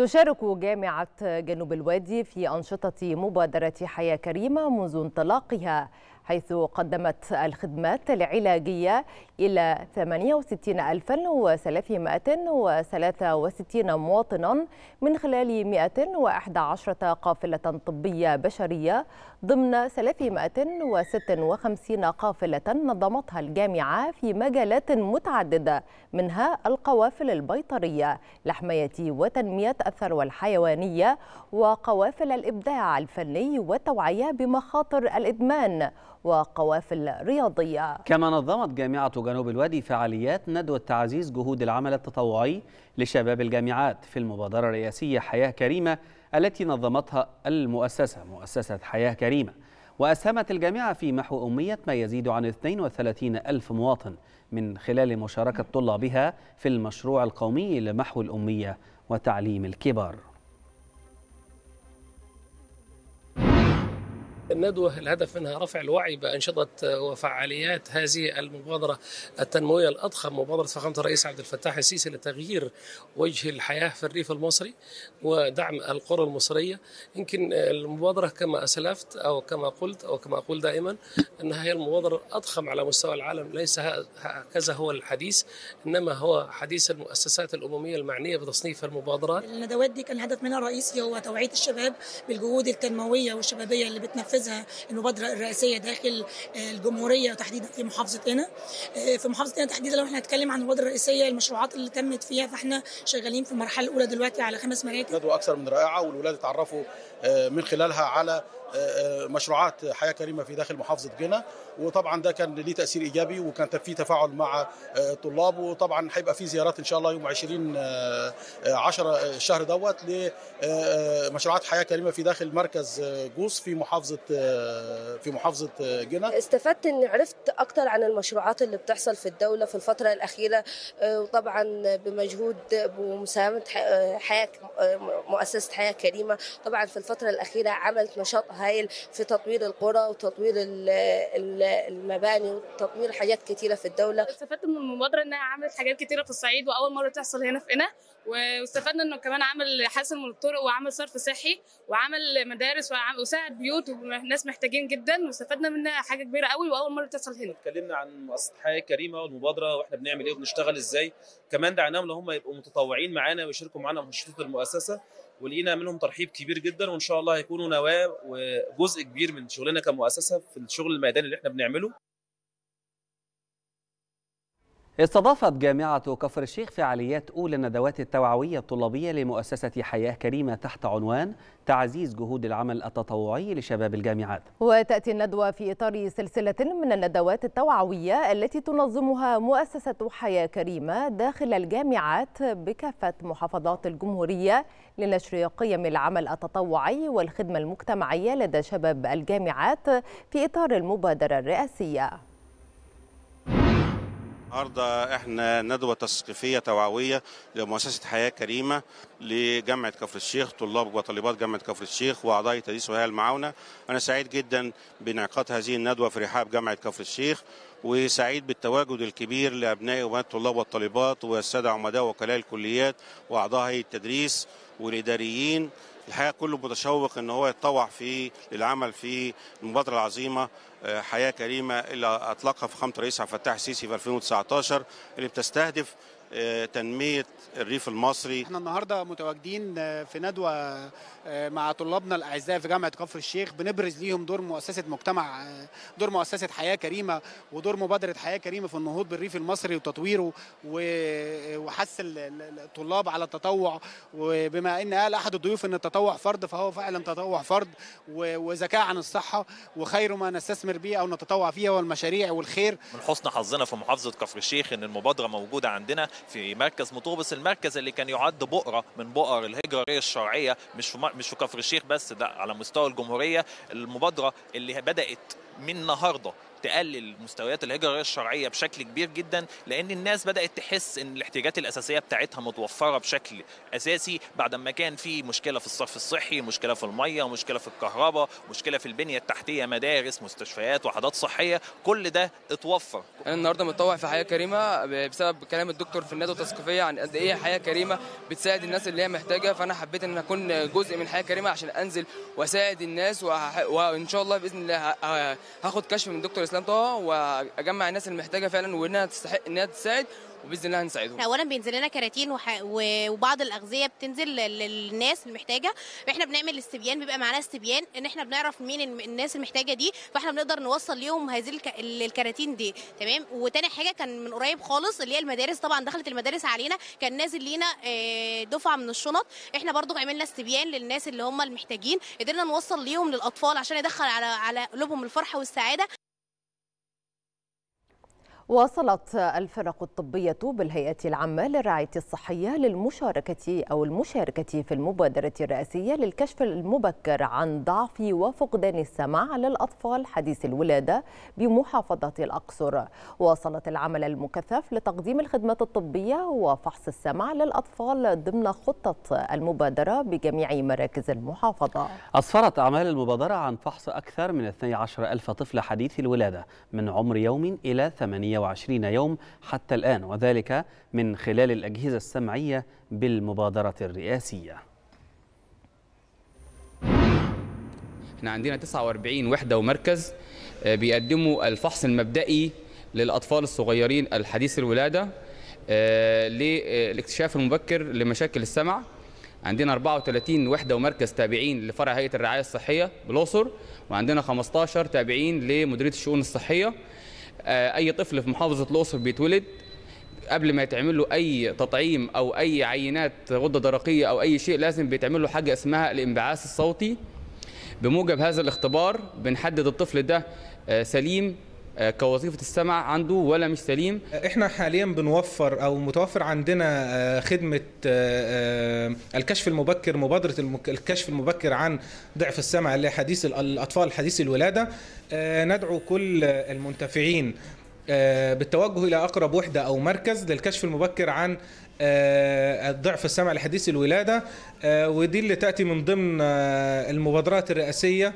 تشارك جامعة جنوب الوادي في أنشطة مبادرة حياة كريمة منذ انطلاقها، حيث قدمت الخدمات العلاجية إلى ثمانية وستين ألفا وثلاثمائة وثلاثة وستين مواطنا من خلال مائة وإحدى عشرة قافلة طبية بشرية ضمن ثلاثمائة وستة وخمسين قافلة نظمتها الجامعة في مجالات متعددة، منها القوافل البيطرية لحماية وتنمية الثروة الحيوانية، وقوافل الإبداع الفني والتوعية بمخاطر الإدمان، وقوافل رياضية. كما نظمت جامعة جنوب الوادي فعاليات ندوة تعزيز جهود العمل التطوعي لشباب الجامعات في المبادرة الرئاسية حياة كريمة التي نظمتها المؤسسة مؤسسة حياة كريمة، وأسهمت الجامعة في محو أمية ما يزيد عن اثنين وثلاثين ألف مواطن من خلال مشاركة طلابها في المشروع القومي لمحو الأمية وتعليم الكبار. الندوة الهدف منها رفع الوعي بأنشطة وفعاليات هذه المبادرة التنموية الأضخم، مبادرة فخامة الرئيس عبد الفتاح السيسي لتغيير وجه الحياة في الريف المصري ودعم القرى المصرية. يمكن المبادرة كما أسلفت أو كما قلت أو كما أقول دائما أنها هي المبادرة الأضخم على مستوى العالم، ليس هكذا هو الحديث، إنما هو حديث المؤسسات الأممية المعنية بتصنيف المبادرات. الندوات دي كان هدف منها الرئيسي هو توعية الشباب بالجهود التنموية والشبابية اللي بتنفذها المبادرة الرئاسية داخل الجمهورية وتحديدا في محافظتنا. في محافظتنا تحديدا لو احنا هنتكلم عن المبادرة الرئاسية المشروعات اللي تمت فيها، فاحنا شغالين في المرحلة الأولى دلوقتي على خمس مراتب. ندوة أكثر من رائعة، والولاد اتعرفوا من خلالها على مشروعات حياة كريمة في داخل محافظة جنة، وطبعا ده كان ليه تأثير إيجابي وكان في تفاعل مع الطلاب، وطبعا هيبقى في زيارات إن شاء الله يوم عشرين عشرة الشهر دوت لمشروعات حياة كريمة في داخل مركز جوز في محافظة في محافظة جنة. استفدت إن عرفت أكتر عن المشروعات اللي بتحصل في الدولة في الفترة الأخيرة، وطبعا بمجهود ومساهمة حياة مؤسسة حياة كريمة. طبعا في الفترة الأخيرة عملت نشاط هايل في تطوير القرى وتطوير المباني وتطوير حاجات كتيرة في الدولة. استفدت من المبادرة إنها عملت حاجات كتيرة في الصعيد وأول مرة تحصل هنا في قنا، واستفدنا إنه كمان عمل حسن من الطرق وعمل صرف صحي وعمل مدارس وساعد بيوت وناس محتاجين جدا، واستفدنا منها حاجة كبيرة قوي وأول مرة تحصل هنا. اتكلمنا عن مؤسسة حياة كريمة والمبادرة وإحنا بنعمل إيه وبنشتغل إزاي، كمان دعناهم إن هم يبقوا متطوعين معانا ويشاركوا معانا في نشاطات المؤسسة، ولقينا منهم ترحيب كبير جدا، وان شاء الله هيكونوا نواه وجزء كبير من شغلنا كمؤسسه في الشغل الميداني اللي احنا بنعمله. استضافت جامعه كفر الشيخ فعاليات اولى الندوات التوعويه الطلابيه لمؤسسه حياه كريمه تحت عنوان تعزيز جهود العمل التطوعي لشباب الجامعات. وتأتي الندوة في إطار سلسلة من الندوات التوعوية التي تنظمها مؤسسة حياة كريمة داخل الجامعات بكافة محافظات الجمهورية لنشر قيم العمل التطوعي والخدمة المجتمعية لدى شباب الجامعات في إطار المبادرة الرئاسية. النهارده احنا ندوه تثقيفيه توعويه لمؤسسه حياه كريمه لجامعه كفر الشيخ، طلاب وطالبات جامعه كفر الشيخ واعضاء تأسيس وهيئه المعاونه. انا سعيد جدا بانعقاد هذه الندوه في رحاب جامعه كفر الشيخ، وسعيد بالتواجد الكبير لابناء وبنات الطلاب والطالبات والساده عمداء وكلاء الكليات واعضاء هيئه التدريس والاداريين. الحقيقه كله متشوق ان هو يتطوع في العمل في المبادره العظيمه حياه كريمه اللي اطلقها فخامه الرئيس عبد الفتاح السيسي في ألفين وتسعة عشر، اللي بتستهدف تنميه الريف المصري. احنا النهارده متواجدين في ندوه مع طلابنا الاعزاء في جامعه كفر الشيخ، بنبرز ليهم دور مؤسسه مجتمع دور مؤسسه حياه كريمه ودور مبادره حياه كريمه في النهوض بالريف المصري وتطويره وحث الطلاب على التطوع. وبما ان قال احد الضيوف ان التطوع فرض، فهو فعلا تطوع فرض وذكاء عن الصحه، وخير ما نستثمر به او نتطوع فيه والمشاريع والخير. من حسن حظنا في محافظه كفر الشيخ ان المبادره موجوده عندنا في مركز مطوبس، المركز اللي كان يعد بؤره من بؤر الهجره غير الشرعيه، مش في مش في كفر الشيخ بس، ده على مستوى الجمهوريه. المبادره اللي بدات من النهارده تقلل مستويات الهجرة غير الشرعية بشكل كبير جدا، لأن الناس بدأت تحس إن الاحتياجات الأساسية بتاعتها متوفرة بشكل أساسي، بعد ما كان في مشكلة في الصرف الصحي، مشكلة في المية، مشكلة في الكهرباء، مشكلة في البنية التحتية، مدارس، مستشفيات، وحدات صحية، كل ده اتوفر. أنا النهارده متطوع في حياة كريمة بسبب كلام الدكتور في الندوة التثقيفية عن قد إيه حياة كريمة بتساعد الناس اللي هي محتاجة، فأنا حبيت إن أكون جزء من حياة كريمة عشان أنزل وأساعد الناس، وإن شاء الله بإذن الله هاخد كشف من دكتور اسلام طه واجمع الناس المحتاجه فعلا وانها تستحق انها تساعد، وباذن الله هنساعدهم. اولا بينزل لنا كراتين وح... وبعض الاغذيه بتنزل للناس المحتاجه، احنا بنعمل استبيان، بيبقى معانا استبيان ان احنا بنعرف مين الناس المحتاجه دي، فاحنا بنقدر نوصل ليهم هذه الك... الكراتين دي، تمام. وتاني حاجه كان من قريب خالص اللي هي المدارس، طبعا دخلت المدارس علينا، كان نازل لينا دفعه من الشنط، احنا برضو عملنا استبيان للناس اللي هم المحتاجين، قدرنا نوصل ليهم للاطفال عشان يدخل على على قلوبهم الفرحه والسعاده. واصلت الفرق الطبية بالهيئة العامة للرعاية الصحية للمشاركة أو المشاركة في المبادرة الرئاسية للكشف المبكر عن ضعف وفقدان السمع للأطفال حديث الولادة بمحافظة الأقصر. واصلت العمل المكثف لتقديم الخدمات الطبية وفحص السمع للأطفال ضمن خطة المبادرة بجميع مراكز المحافظة. أسفرت أعمال المبادرة عن فحص أكثر من اثني عشر ألف طفل حديث الولادة من عمر يوم إلى ثمانية وعشرين يوم حتى الآن، وذلك من خلال الأجهزة السمعية بالمبادرة الرئاسية. احنا عندنا تسعة وأربعين وحدة ومركز بيقدموا الفحص المبدئي للأطفال الصغيرين الحديث الولادة للاكتشاف المبكر لمشاكل السمع. عندنا أربعة وثلاثين وحدة ومركز تابعين لفرع هيئة الرعاية الصحية بالأقصر، وعندنا خمستاشر تابعين لمديرية الشؤون الصحية. اي طفل في محافظه الاقصر بيتولد قبل ما يتعمل له اي تطعيم او اي عينات غده درقيه او اي شيء لازم بيتعمل له حاجه اسمها الانبعاث الصوتي. بموجب هذا الاختبار بنحدد الطفل ده سليم كوظيفه السمع عنده ولا مش سليم. احنا حاليا بنوفر او متوفر عندنا خدمه الكشف المبكر، مبادره الكشف المبكر عن ضعف السمع لحديث الاطفال حديثي الولاده. ندعو كل المنتفعين بالتوجه الى اقرب وحده او مركز للكشف المبكر عن الضعف السمع لحديثي الولاده، ودي اللي تاتي من ضمن المبادرات الرئاسيه.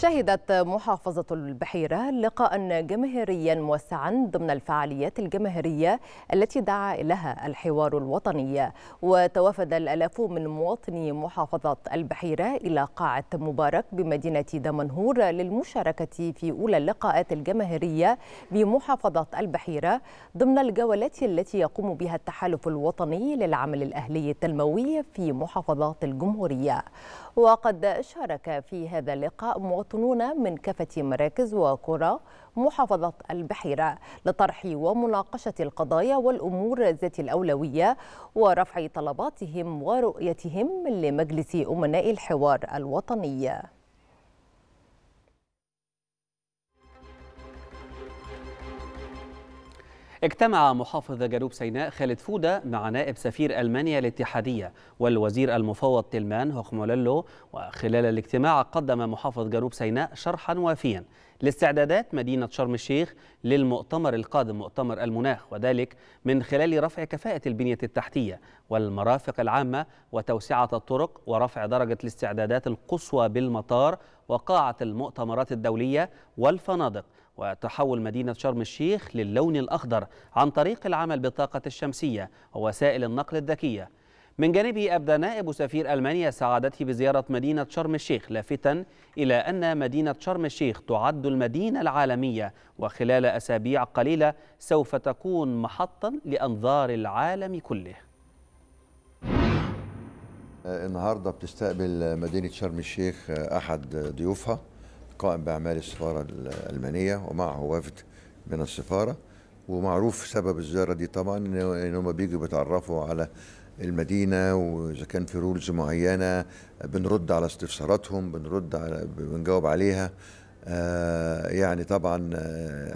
شهدت محافظة البحيرة لقاء جماهيريا موسعا ضمن الفعاليات الجماهيرية التي دعا لها الحوار الوطني، وتوافد الآلاف من مواطني محافظة البحيرة إلى قاعة مبارك بمدينة دمنهور للمشاركة في أولى اللقاءات الجماهيرية بمحافظة البحيرة ضمن الجولات التي يقوم بها التحالف الوطني للعمل الأهلي التنموي في محافظات الجمهورية. وقد شارك في هذا اللقاء مواطنون من كافة مراكز وقرى محافظة البحيرة لطرح ومناقشة القضايا والأمور ذات الأولوية ورفع طلباتهم ورؤيتهم لمجلس أمناء الحوار الوطني. اجتمع محافظ جنوب سيناء خالد فودة مع نائب سفير ألمانيا الاتحادية والوزير المفوض تلمان هوخ موللو، وخلال الاجتماع قدم محافظ جنوب سيناء شرحا وافيا لاستعدادات مدينة شرم الشيخ للمؤتمر القادم مؤتمر المناخ، وذلك من خلال رفع كفاءة البنية التحتية والمرافق العامة وتوسعة الطرق ورفع درجة الاستعدادات القصوى بالمطار وقاعة المؤتمرات الدولية والفنادق، وتحول مدينة شرم الشيخ للون الأخضر عن طريق العمل بالطاقة الشمسية ووسائل النقل الذكية. من جانبه أبدى نائب سفير ألمانيا سعادته بزيارة مدينة شرم الشيخ، لافتا إلى أن مدينة شرم الشيخ تعد المدينة العالمية، وخلال أسابيع قليلة سوف تكون محطا لأنظار العالم كله. النهاردة بتستقبل مدينة شرم الشيخ أحد ضيوفها قائم بأعمال السفارة الألمانية ومعه وفد من السفارة، ومعروف سبب الزيارة دي طبعا إن هم بيجوا بيتعرفوا على المدينة، وإذا كان في رولز معينة بنرد على استفساراتهم، بنرد على بنجاوب عليها، يعني طبعا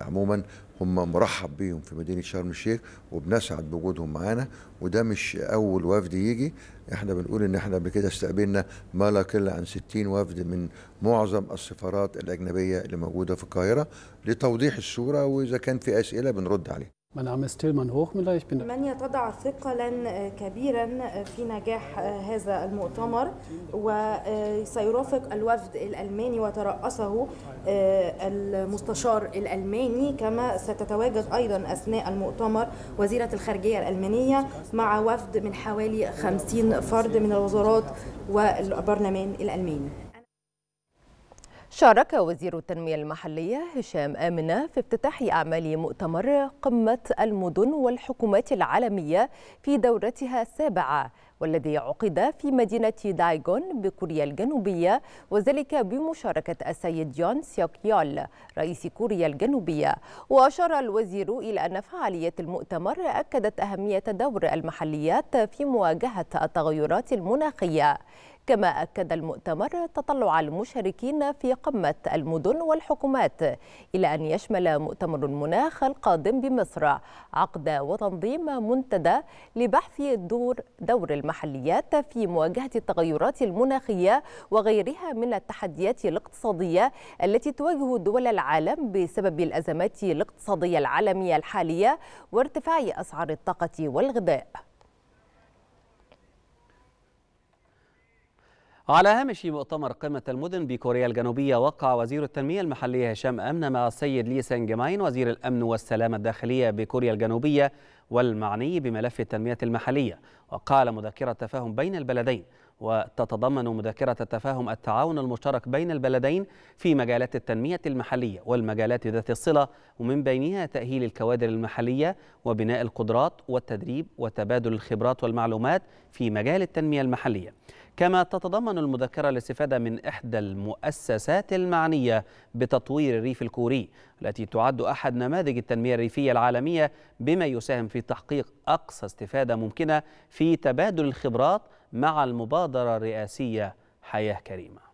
عموما هم مرحب بيهم في مدينه شرم الشيخ وبنسعد بوجودهم معانا، وده مش اول وفد يجي. احنا بنقول ان احنا قبل كده استقبلنا ما لا يقل عن ستين وفد من معظم السفارات الاجنبيه اللي موجوده في القاهره لتوضيح الصوره، واذا كان في اسئله بنرد عليها. Mein Name ist تلمان هوخ موللو. من يتضع ثقلا كبيرا في نجاح هذا المؤتمر، وسيرافق الوفد الألماني وترأسه المستشار الألماني، كما ستتواجد أيضا أثناء المؤتمر وزيرة الخارجية الألمانية مع وفد من حوالي خمسين فرد من الوزارات والبرلمان الألماني. شارك وزير التنمية المحلية هشام آمنه في افتتاح أعمال مؤتمر قمة المدن والحكومات العالمية في دورتها السابعة، والذي عقد في مدينة دايغون بكوريا الجنوبية، وذلك بمشاركة السيد يون سيوك يول رئيس كوريا الجنوبية. وأشار الوزير إلى أن فعالية المؤتمر أكدت أهمية دور المحليات في مواجهة التغيرات المناخية، كما أكد المؤتمر تطلع المشاركين في قمة المدن والحكومات إلى أن يشمل مؤتمر المناخ القادم بمصر عقد وتنظيم منتدى لبحث دور دور المحليات في مواجهة التغيرات المناخية وغيرها من التحديات الاقتصادية التي تواجه دول العالم بسبب الأزمات الاقتصادية العالمية الحالية وارتفاع أسعار الطاقة والغذاء. على هامش مؤتمر قمة المدن بكوريا الجنوبية، وقع وزير التنمية المحلية هشام آمنه مع السيد لي سان جماين وزير الأمن والسلامة الداخلية بكوريا الجنوبية والمعني بملف التنمية المحلية، وقال مذكرة تفاهم بين البلدين، وتتضمن مذكرة التفاهم التعاون المشترك بين البلدين في مجالات التنمية المحلية والمجالات ذات الصلة، ومن بينها تأهيل الكوادر المحلية وبناء القدرات والتدريب وتبادل الخبرات والمعلومات في مجال التنمية المحلية. كما تتضمن المذكرة الاستفادة من إحدى المؤسسات المعنية بتطوير الريف الكوري، التي تعد أحد نماذج التنمية الريفية العالمية، بما يساهم في تحقيق أقصى استفادة ممكنة في تبادل الخبرات مع المبادرة الرئاسية حياة كريمة.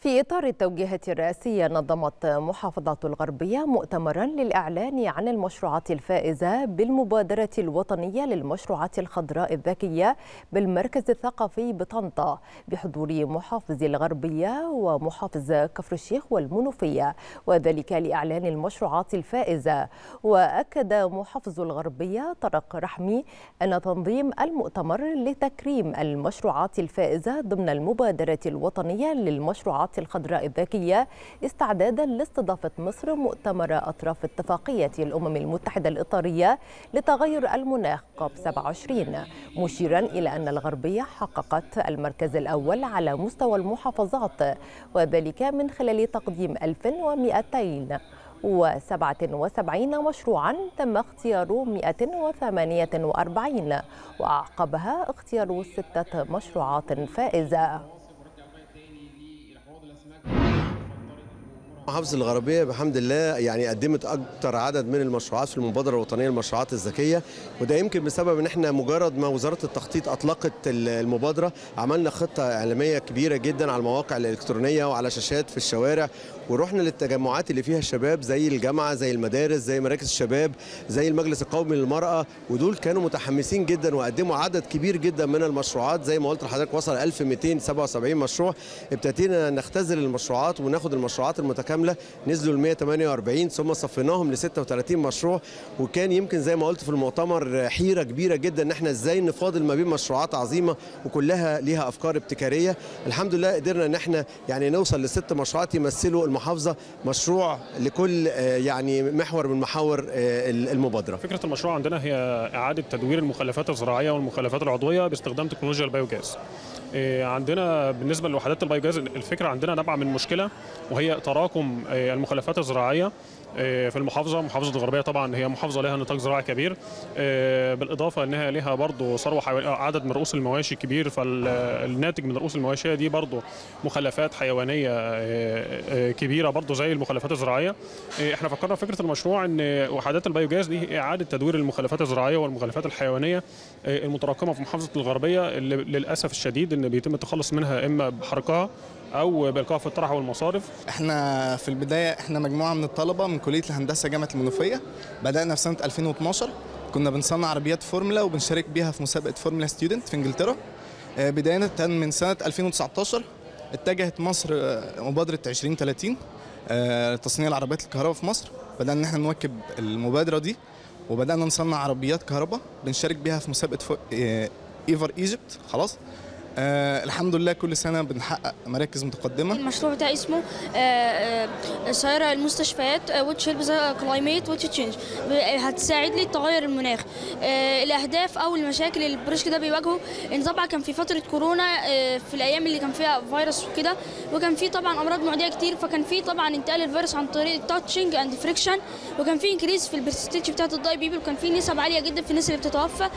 في إطار التوجيهات الرئاسية، نظمت محافظة الغربية مؤتمرا للإعلان عن المشروعات الفائزة بالمبادرة الوطنية للمشروعات الخضراء الذكية بالمركز الثقافي بطنطا بحضور محافظ الغربية ومحافظ كفر الشيخ والمنوفية، وذلك لإعلان المشروعات الفائزة. وأكد محافظ الغربية طارق رحمي أن تنظيم المؤتمر لتكريم المشروعات الفائزة ضمن المبادرة الوطنية للمشروعات الخضراء الذكية استعدادا لاستضافة مصر مؤتمر أطراف اتفاقية الأمم المتحدة الإطارية لتغير المناخ كوب سبعة وعشرين، مشيرا إلى أن الغربية حققت المركز الأول على مستوى المحافظات، وذلك من خلال تقديم ألف ومئتين وسبعة وسبعين مشروعا تم اختيار مئة وثمانية وأربعين، وأعقبها اختيار ستة مشروعات فائزة. محافظة الغربية بحمد الله يعني قدمت أكتر عدد من المشروعات في المبادرة الوطنية للمشروعات الذكية، وده يمكن بسبب إن إحنا مجرد ما وزارة التخطيط أطلقت المبادرة عملنا خطة إعلامية كبيرة جدا على المواقع الإلكترونية وعلى شاشات في الشوارع، ورحنا للتجمعات اللي فيها الشباب زي الجامعة زي المدارس زي مراكز الشباب زي المجلس القومي للمرأة، ودول كانوا متحمسين جدا وقدموا عدد كبير جدا من المشروعات. زي ما قلت لحضرتك وصل ألف ومئتين وسبعة وسبعين مشروع. ابتدينا نختزل المشروعات وناخد المشروعات المتكاملة، نزلوا ال مئة وثمانية وأربعين ثم صفيناهم ل ستة وثلاثين مشروع، وكان يمكن زي ما قلت في المؤتمر حيره كبيره جدا ان احنا ازاي نفاضل ما بين مشروعات عظيمه وكلها ليها افكار ابتكاريه. الحمد لله قدرنا ان احنا يعني نوصل لست مشروعات يمثلوا المحافظه، مشروع لكل يعني محور من محاور المبادره. فكره المشروع عندنا هي اعاده تدوير المخلفات الزراعيه والمخلفات العضويه باستخدام تكنولوجيا البيوجاز. عندنا بالنسبه لوحدات البيوجاز الفكره عندنا نابعه من مشكله، وهي تراكم المخلفات الزراعيه في المحافظه. محافظه الغربيه طبعا هي محافظه لها نطاق زراعي كبير، بالاضافه انها لها برضو ثروه عدد من رؤوس المواشي كبير، فالناتج من رؤوس المواشيه دي برضو مخلفات حيوانيه كبيره برضو زي المخلفات الزراعيه. احنا فكرنا في فكره المشروع ان وحدات البيوجاز دي اعاده تدوير المخلفات الزراعيه والمخلفات الحيوانيه المتراكمه في محافظه الغربيه، اللي للاسف الشديد بايدن بيتم التخلص منها اما بحركها او بالقاء في الطرح والمصارف. احنا في البدايه احنا مجموعه من الطلبه من كليه الهندسه جامعه المنوفيه، بدانا في سنه ألفين واثناشر كنا بنصنع عربيات فورمولا وبنشارك بيها في مسابقه فورمولا ستودنت في انجلترا. بدايه من سنه ألفين وتسعتاشر اتجهت مصر مبادره عشرين ثلاثين تصنيع العربيات الكهرباء في مصر، بدانا ان احنا نواكب المبادره دي وبدانا نصنع عربيات كهرباء بنشارك بيها في مسابقه ايفر ايجيبت. خلاص آه الحمد لله كل سنه بنحقق مراكز متقدمه. المشروع بتاعي اسمه سيارة آه آه المستشفيات وتش هيلب ذا كلايميت وتش تشينج، هتساعد لي تغير المناخ. آه الاهداف او المشاكل اللي البروجكت ده بيواجهه ان طبعا كان في فتره كورونا، آه في الايام اللي كان فيها فيروس وكده، وكان في طبعا امراض معديه كتير، فكان في طبعا انتقال الفيروس عن طريق التاتشنج اند فريكشن، وكان في انكريز في البرستيج بتاعه الداي بيبل، وكان في نسب عاليه جدا في الناس اللي بتتوفى.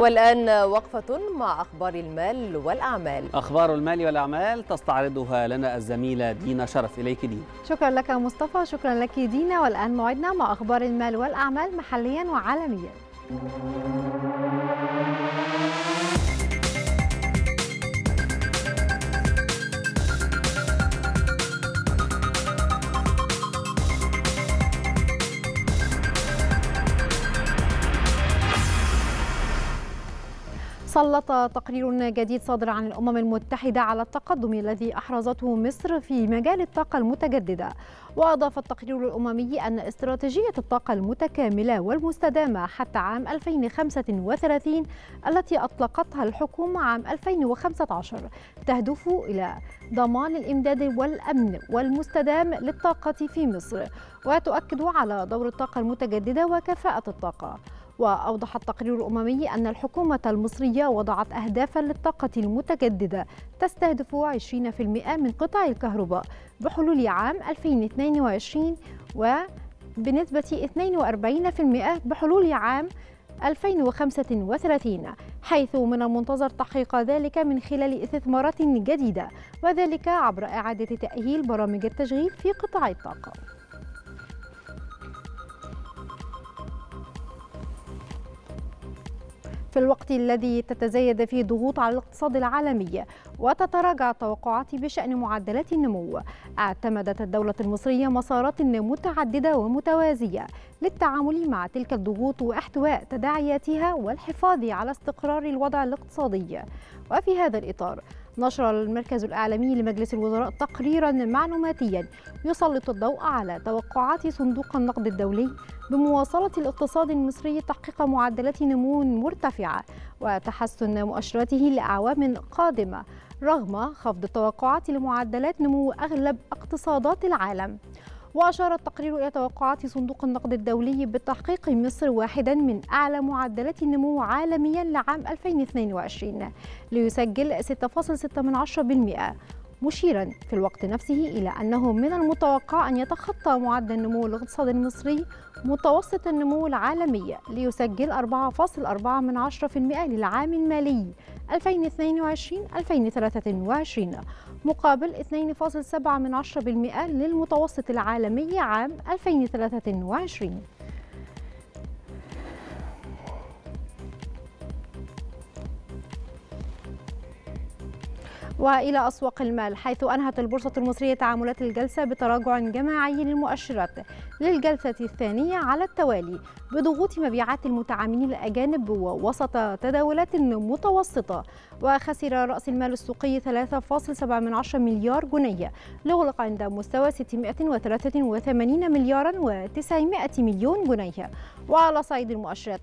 والآن وقفة مع أخبار المال والأعمال. أخبار المال والأعمال تستعرضها لنا الزميلة دينا شرف. إليك دينا. شكرا لك مصطفى. شكرا لك دينا. والآن موعدنا مع أخبار المال والأعمال محليا وعالميا. سلط تقرير جديد صادر عن الأمم المتحدة على التقدم الذي أحرزته مصر في مجال الطاقة المتجددة، وأضاف التقرير الأممي أن استراتيجية الطاقة المتكاملة والمستدامة حتى عام ألفين وخمسة وثلاثين التي أطلقتها الحكومة عام ألفين وخمسة عشر تهدف إلى ضمان الإمداد والأمن والمستدام للطاقة في مصر، وتؤكد على دور الطاقة المتجددة وكفاءة الطاقة. وأوضح التقرير الأممي أن الحكومة المصرية وضعت أهدافا للطاقة المتجددة تستهدف عشرين بالمئة من قطاع الكهرباء بحلول عام ألفين واثنين وعشرين وبنسبة اثنين وأربعين بالمئة بحلول عام ألفين وخمسة وثلاثين، حيث من المنتظر تحقيق ذلك من خلال استثمارات جديدة، وذلك عبر إعادة تأهيل برامج التشغيل في قطاع الطاقة. في الوقت الذي تتزايد فيه ضغوط على الاقتصاد العالمي وتتراجع التوقعات بشأن معدلات النمو، اعتمدت الدولة المصرية مسارات متعددة ومتوازية للتعامل مع تلك الضغوط واحتواء تداعياتها والحفاظ على استقرار الوضع الاقتصادي. وفي هذا الإطار نشر المركز الإعلامي لمجلس الوزراء تقريرا معلوماتيا يسلط الضوء على توقعات صندوق النقد الدولي بمواصلة الاقتصاد المصري تحقيق معدلات نمو مرتفعة وتحسن مؤشراته لأعوام قادمة رغم خفض التوقعات لمعدلات نمو أغلب اقتصادات العالم. وأشار التقرير إلى توقعات صندوق النقد الدولي بتحقيق مصر واحدا من أعلى معدلات النمو عالميا لعام ألفين واثنين وعشرين ليسجل ستة فاصلة ستة بالمئة، مشيرا في الوقت نفسه إلى أنه من المتوقع أن يتخطى معدل نمو الاقتصاد المصري متوسط النمو العالمي ليسجل أربعة فاصلة أربعة بالمئة للعام المالي ألفين واثنين وعشرين ألفين وثلاثة وعشرين مقابل اثنين فاصلة سبعة بالمئة للمتوسط العالمي عام ألفين وثلاثة وعشرين. وإلى أسواق المال، حيث أنهت البورصة المصرية تعاملات الجلسة بتراجع جماعي للمؤشرات للجلسة الثانية على التوالي بضغوط مبيعات المتعاملين الأجانب ووسط تداولات متوسطة. وخسر رأس المال السوقي ثلاثة فاصلة سبعة مليار جنيه ليغلق عند مستوى ستمائة وثلاثة وثمانين مليارا وتسعمائة مليون جنيه. وعلى صعيد المؤشرات،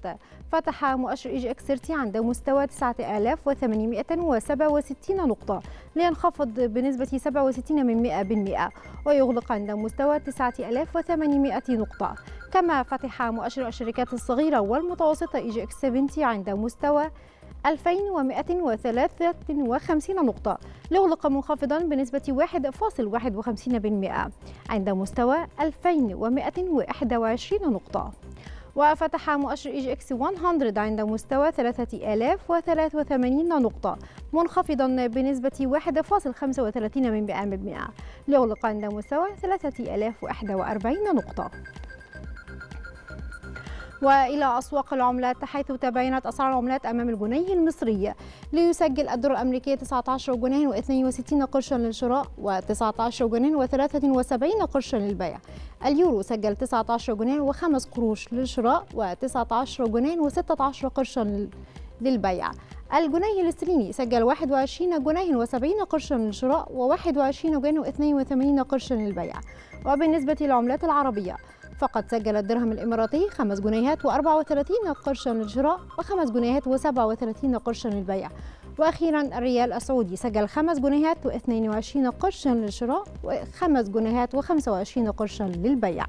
فتح مؤشر إي جي إكس ثلاثين عند مستوى تسعة آلاف وثمانمائة وسبعة وستين نقطة لينخفض بنسبة سبعة وستين بالمئة ويغلق عند مستوى تسعة آلاف وثمانمائة نقطة. كما فتح مؤشر الشركات الصغيرة والمتوسطة إي جي إكس سبعين عند مستوى ألفين ومائة وثلاثة وخمسين نقطة ليغلق منخفضا بنسبة واحد فاصلة واحد وخمسين بالمئة عند مستوى ألفين ومائة وإحدى وعشرين نقطة. وفتح مؤشر إي جي إكس مئة عند مستوى ثلاثة آلاف وثلاثة وثمانين نقطة منخفضا بنسبة واحد فاصلة خمسة وثلاثين بالمئة ليغلق عند مستوى ثلاثة آلاف وواحد وأربعين نقطة. وإلى أسواق العملات، حيث تباينت أسعار العملات أمام الجنيه المصري، ليسجل الدولار الأمريكي تسعة عشر جنيه واثنين وستين قرشا للشراء وتسعة عشر جنيه وثلاثة وسبعين قرشا للبيع. اليورو سجل تسعة عشر جنيه وخمس قروش للشراء وتسعة عشر جنيه وستة عشر قرشا للبيع. الجنيه الاسترليني سجل واحد وعشرين جنيه وسبعين قرشا للشراء وواحد وعشرين جنيه واثنين وثمانين قرشا للبيع. وبالنسبة للعملات العربية فقد سجل الدرهم الإماراتي خمس جنيهات وأربعة وثلاثين قرشا للشراء وخمس جنيهات وسبعة وثلاثين قرشا للبيع. وأخيرا الريال السعودي سجل خمس جنيهات واثنين وعشرين قرشا للشراء وخمس جنيهات وخمسة وعشرين قرشا للبيع.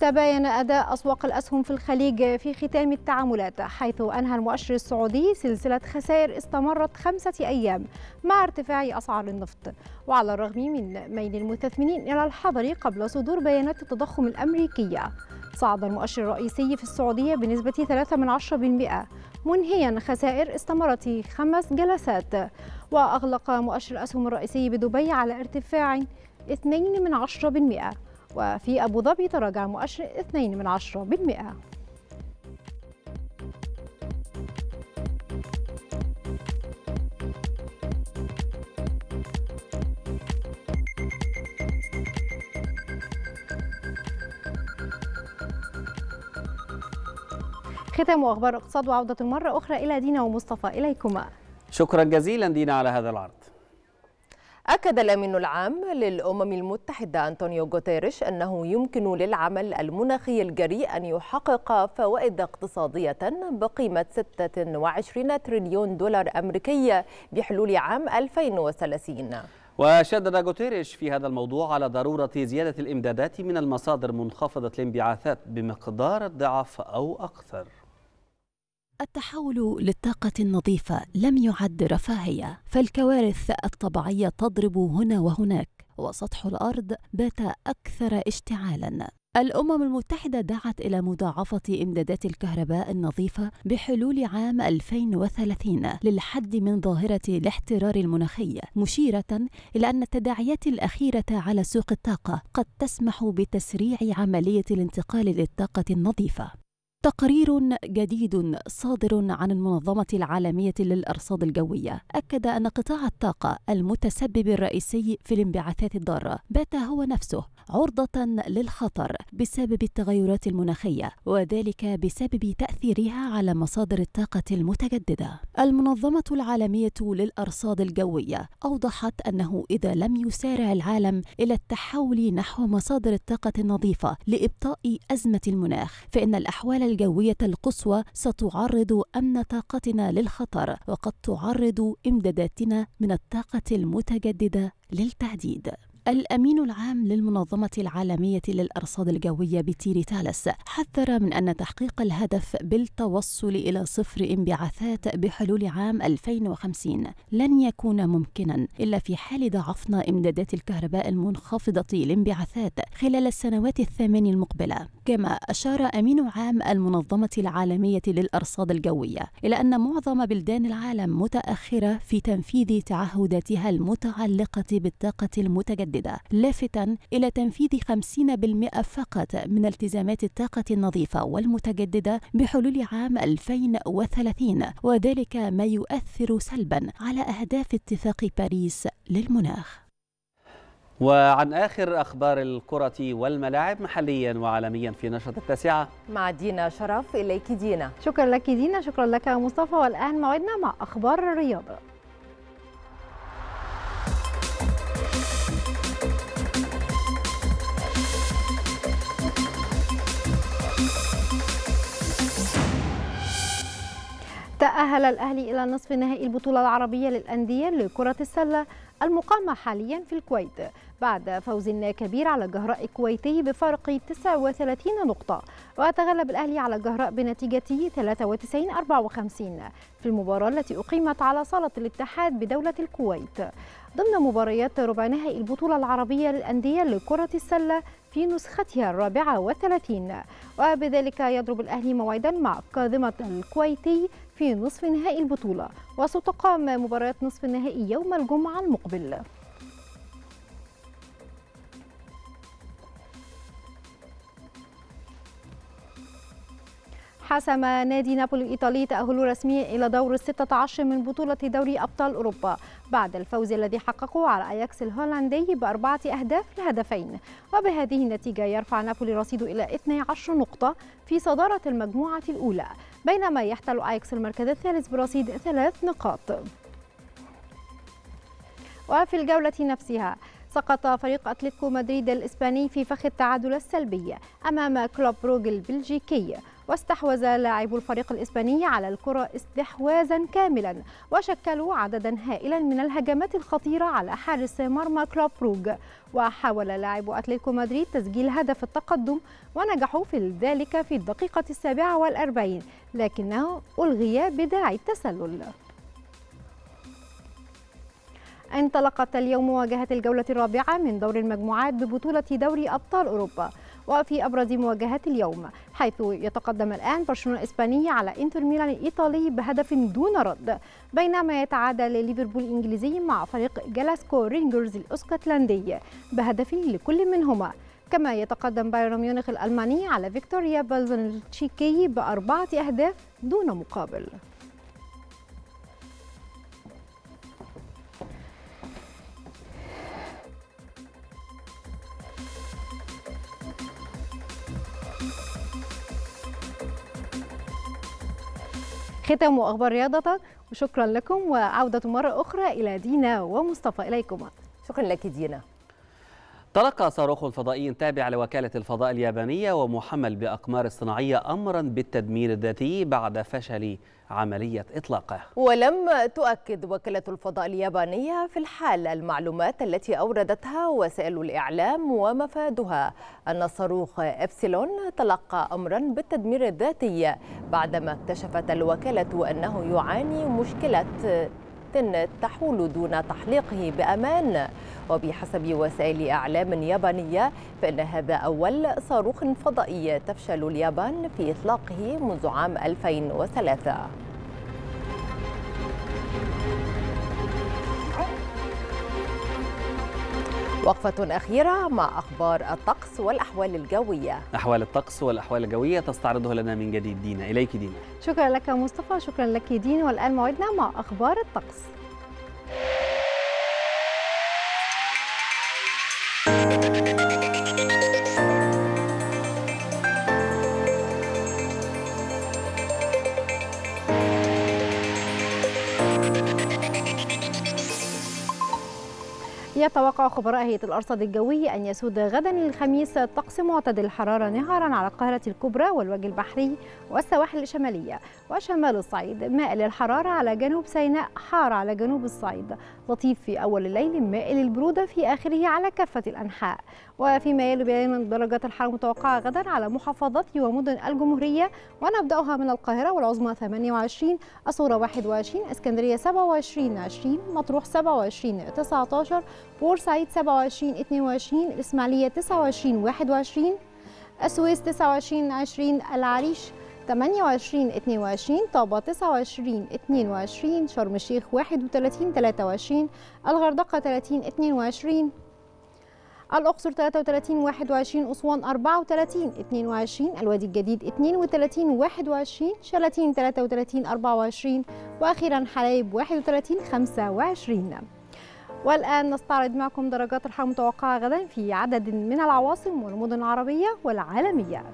تباين أداء أسواق الأسهم في الخليج في ختام التعاملات، حيث أنهى المؤشر السعودي سلسلة خسائر استمرت خمسة أيام مع ارتفاع أسعار النفط، وعلى الرغم من ميل المستثمرين إلى الحذر قبل صدور بيانات التضخم الأمريكية. صعد المؤشر الرئيسي في السعودية بنسبة ثلاثة من عشرة بالمئة منهيا خسائر استمرت خمس جلسات. وأغلق مؤشر الأسهم الرئيسي بدبي على ارتفاع اثنين من عشرة بالمئة، وفي أبو ظبي تراجع مؤشر اثنين من عشرة بالمئة. ختام أخبار اقتصاد وعودة مرة أخرى إلى دينا ومصطفى، إليكما. شكرا جزيلا دينا على هذا العرض. أكد الأمين العام للأمم المتحدة أنطونيو جوتيريش أنه يمكن للعمل المناخي الجريء أن يحقق فوائد اقتصادية بقيمة ستة وعشرين تريليون دولار أمريكي بحلول عام ألفين وثلاثين. وشدد جوتيريش في هذا الموضوع على ضرورة زيادة الإمدادات من المصادر منخفضة الانبعاثات بمقدار الضعف أو أكثر. التحول للطاقة النظيفة لم يعد رفاهية، فالكوارث الطبيعية تضرب هنا وهناك وسطح الأرض بات أكثر اشتعالاً. الأمم المتحدة دعت إلى مضاعفة إمدادات الكهرباء النظيفة بحلول عام ألفين وثلاثين للحد من ظاهرة الاحترار المناخي، مشيرة إلى أن التداعيات الأخيرة على سوق الطاقة قد تسمح بتسريع عملية الانتقال للطاقة النظيفة. تقرير جديد صادر عن المنظمة العالمية للأرصاد الجوية أكد أن قطاع الطاقة المتسبب الرئيسي في الانبعاثات الضارة بات هو نفسه عرضة للخطر بسبب التغيرات المناخية، وذلك بسبب تأثيرها على مصادر الطاقة المتجددة. المنظمة العالمية للأرصاد الجوية أوضحت أنه إذا لم يسارع العالم إلى التحول نحو مصادر الطاقة النظيفة لإبطاء أزمة المناخ، فإن الأحوال الجوية القصوى ستعرض أمن طاقتنا للخطر، وقد تعرض إمداداتنا من الطاقة المتجددة للتهديد. الأمين العام للمنظمة العالمية للأرصاد الجوية بتيري تالس حذر من أن تحقيق الهدف بالتوصل إلى صفر انبعاثات بحلول عام ألفين وخمسين لن يكون ممكنا إلا في حال ضعفنا إمدادات الكهرباء المنخفضة الانبعاثات خلال السنوات الثمان المقبلة. كما أشار أمين عام المنظمة العالمية للأرصاد الجوية إلى أن معظم بلدان العالم متأخرة في تنفيذ تعهداتها المتعلقة بالطاقة المتجددة، لافتا إلى تنفيذ خمسين بالمئة فقط من التزامات الطاقة النظيفة والمتجددة بحلول عام ألفين وثلاثين، وذلك ما يؤثر سلبا على أهداف اتفاق باريس للمناخ. وعن آخر أخبار الكرة والملاعب محليا وعالميا في نشرة التاسعة مع دينا شرف. إليك دينا. شكرا لك دينا. شكرا لك مصطفى. والآن موعدنا مع أخبار الرياضة. تأهل الأهلي إلى نصف نهائي البطولة العربية للأندية لكرة السلة المقامة حاليا في الكويت بعد فوز كبير على الجهراء الكويتي بفارق تسعة وثلاثين نقطة. وتغلب الأهلي على الجهراء بنتيجة ثلاثة وتسعين أربعة وخمسين في المباراة التي أقيمت على صالة الاتحاد بدولة الكويت ضمن مباريات ربع نهائي البطولة العربية للأندية لكرة السلة في نسختها الرابعة والثلاثين. وبذلك يضرب الأهلي موعدا مع قادمة الكويتي في نصف نهائي البطولة، وستقام مباراة نصف النهائي يوم الجمعة المقبل. حسم نادي نابولي الإيطالي تأهله الرسمي إلى دور الستة عشر من بطولة دوري أبطال أوروبا بعد الفوز الذي حققه على أياكس الهولندي بأربعة أهداف لهدفين. وبهذه النتيجة يرفع نابولي رصيده إلى اثنتي عشرة نقطة في صدارة المجموعة الأولى، بينما يحتل أياكس المركز الثالث برصيد ثلاث نقاط. وفي الجولة نفسها سقط فريق أتلتيكو مدريد الإسباني في فخ التعادل السلبي أمام كلوب بروج البلجيكي، واستحوذ لاعبو الفريق الإسباني على الكرة استحواذا كاملا، وشكلوا عددا هائلا من الهجمات الخطيرة على حارس مرمى كلوب بروج. وحاول لاعبو أتلتيكو مدريد تسجيل هدف التقدم ونجحوا في ذلك في الدقيقة السابعة والأربعين، لكنه ألغي بداعي التسلل. انطلقت اليوم مواجهة الجولة الرابعة من دور المجموعات ببطولة دوري أبطال أوروبا، وفي أبرز مواجهات اليوم حيث يتقدم الآن برشلونة الإسباني على إنتر ميلان الإيطالي بهدف دون رد، بينما يتعادل ليفربول الإنجليزي مع فريق جلاسكو رينجرز الأسكتلندي بهدف لكل منهما، كما يتقدم بايرن ميونخ الألماني على فيكتوريا بلزن التشيكي بأربعة أهداف دون مقابل. ختام أخبار رياضة، وشكرا لكم، وعودة مرة أخرى إلى دينا ومصطفى. إليكم. شكرا لك دينا. تلقى صاروخ فضائي تابع لوكالة الفضاء اليابانية ومحمل بأقمار صناعية أمرا بالتدمير الذاتي بعد فشل عملية إطلاقه. ولم تؤكد وكالة الفضاء اليابانية في الحال المعلومات التي أوردتها وسائل الإعلام، ومفادها أن صاروخ إبسيلون تلقى أمرا بالتدمير الذاتي بعدما اكتشفت الوكالة أنه يعاني مشكلة تحول دون تحليقه بأمان. وبحسب وسائل إعلام يابانية فإن هذا أول صاروخ فضائي تفشل اليابان في إطلاقه منذ عام ألفين وثلاثة. وقفة أخيرة مع أخبار الطقس والأحوال الجوية. أحوال الطقس والأحوال الجوية تستعرضها لنا من جديد دينا. إليك دينا. شكرا لك مصطفى، شكرا لك دينا. والآن موعدنا مع أخبار الطقس. يتوقع خبراء هيئة الأرصاد الجوي أن يسود غدا الخميس طقس معتدل الحرارة نهارا على القاهرة الكبرى والوجه البحري والسواحل الشمالية وشمال الصعيد، مائل الحرارة على جنوب سيناء، حار على جنوب الصعيد، لطيف في أول الليل، مائل البرودة في آخره على كافة الأنحاء. وفيما يلي بيان درجات الحرارة المتوقعة غدا على محافظات ومدن الجمهورية، ونبدأها من القاهرة والعظمى ثمانية وعشرين، الصورة واحد وعشرين، اسكندرية سبعة وعشرين عشرين، مطروح سبعة وعشرين تسعة عشر، بورسعيد سبعة وعشرين اثنين وعشرين، الإسماعيلية تسعة وعشرين واحد وعشرين، السويس تسعة وعشرين عشرين، العريش ثمانية وعشرين اثنين وعشرين، طابة تسعة وعشرين اثنين وعشرين، شرم الشيخ واحد وثلاثين ثلاثة وعشرين، الغردقة ثلاثين اثنين وعشرين، الأقصر ثلاثة وثلاثين واحد وعشرين، أسوان أربعة وثلاثين اثنين وعشرين، الوادي الجديد اثنين وثلاثين واحد وعشرين، شلاتين ثلاثة وثلاثين أربعة وعشرين، وأخيرا حلايب واحد وثلاثين خمسة وعشرين. والآن نستعرض معكم درجات الحرارة المتوقعة غدا في عدد من العواصم والمدن العربية والعالمية.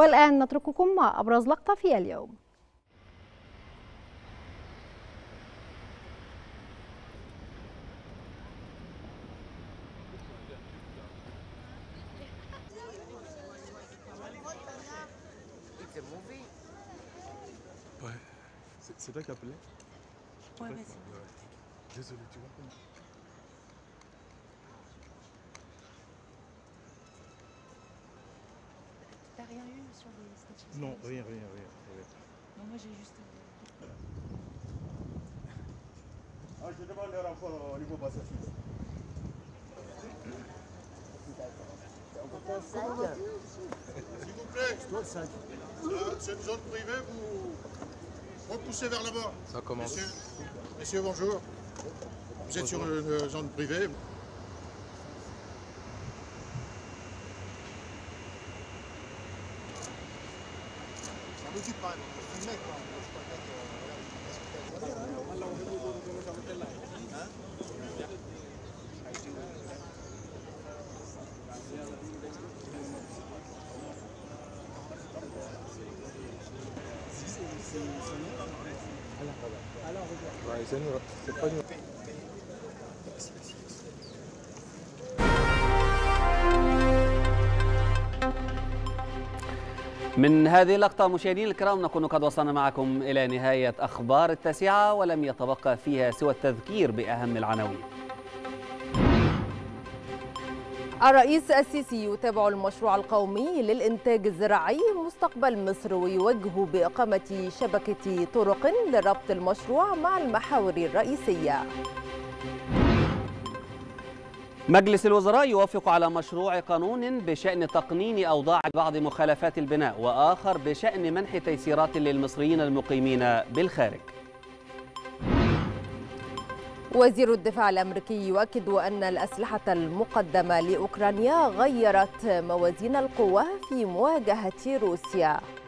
والآن نترككم مع أبرز لقطة في اليوم. C'est toi qui as appelé? Ouais, mais c'est... Désolé, tu vois comment... T'as rien eu sur les statues? Non, rien, rien, rien, rien. Non, moi j'ai juste... Ah, je demande le renfort au niveau bassiste. S'il vous plaît, c'est une zone privée, vous... Repoussez vers là-bas. Ça commence. Messieurs, messieurs, bonjour. Vous êtes bonjour. Sur une zone privée. من هذه اللقطة مشاهدينا الكرام نكون قد وصلنا معكم إلى نهاية أخبار التاسعة، ولم يتبقى فيها سوى التذكير بأهم العناوين. الرئيس السيسي يتابع المشروع القومي للإنتاج الزراعي مستقبل مصر ويوجه بإقامة شبكة طرق لربط المشروع مع المحاور الرئيسية. مجلس الوزراء يوافق على مشروع قانون بشأن تقنين أوضاع بعض مخالفات البناء وآخر بشأن منح تيسيرات للمصريين المقيمين بالخارج. وزير الدفاع الأمريكي يؤكد أن الأسلحة المقدمة لأوكرانيا غيرت موازين القوة في مواجهة روسيا.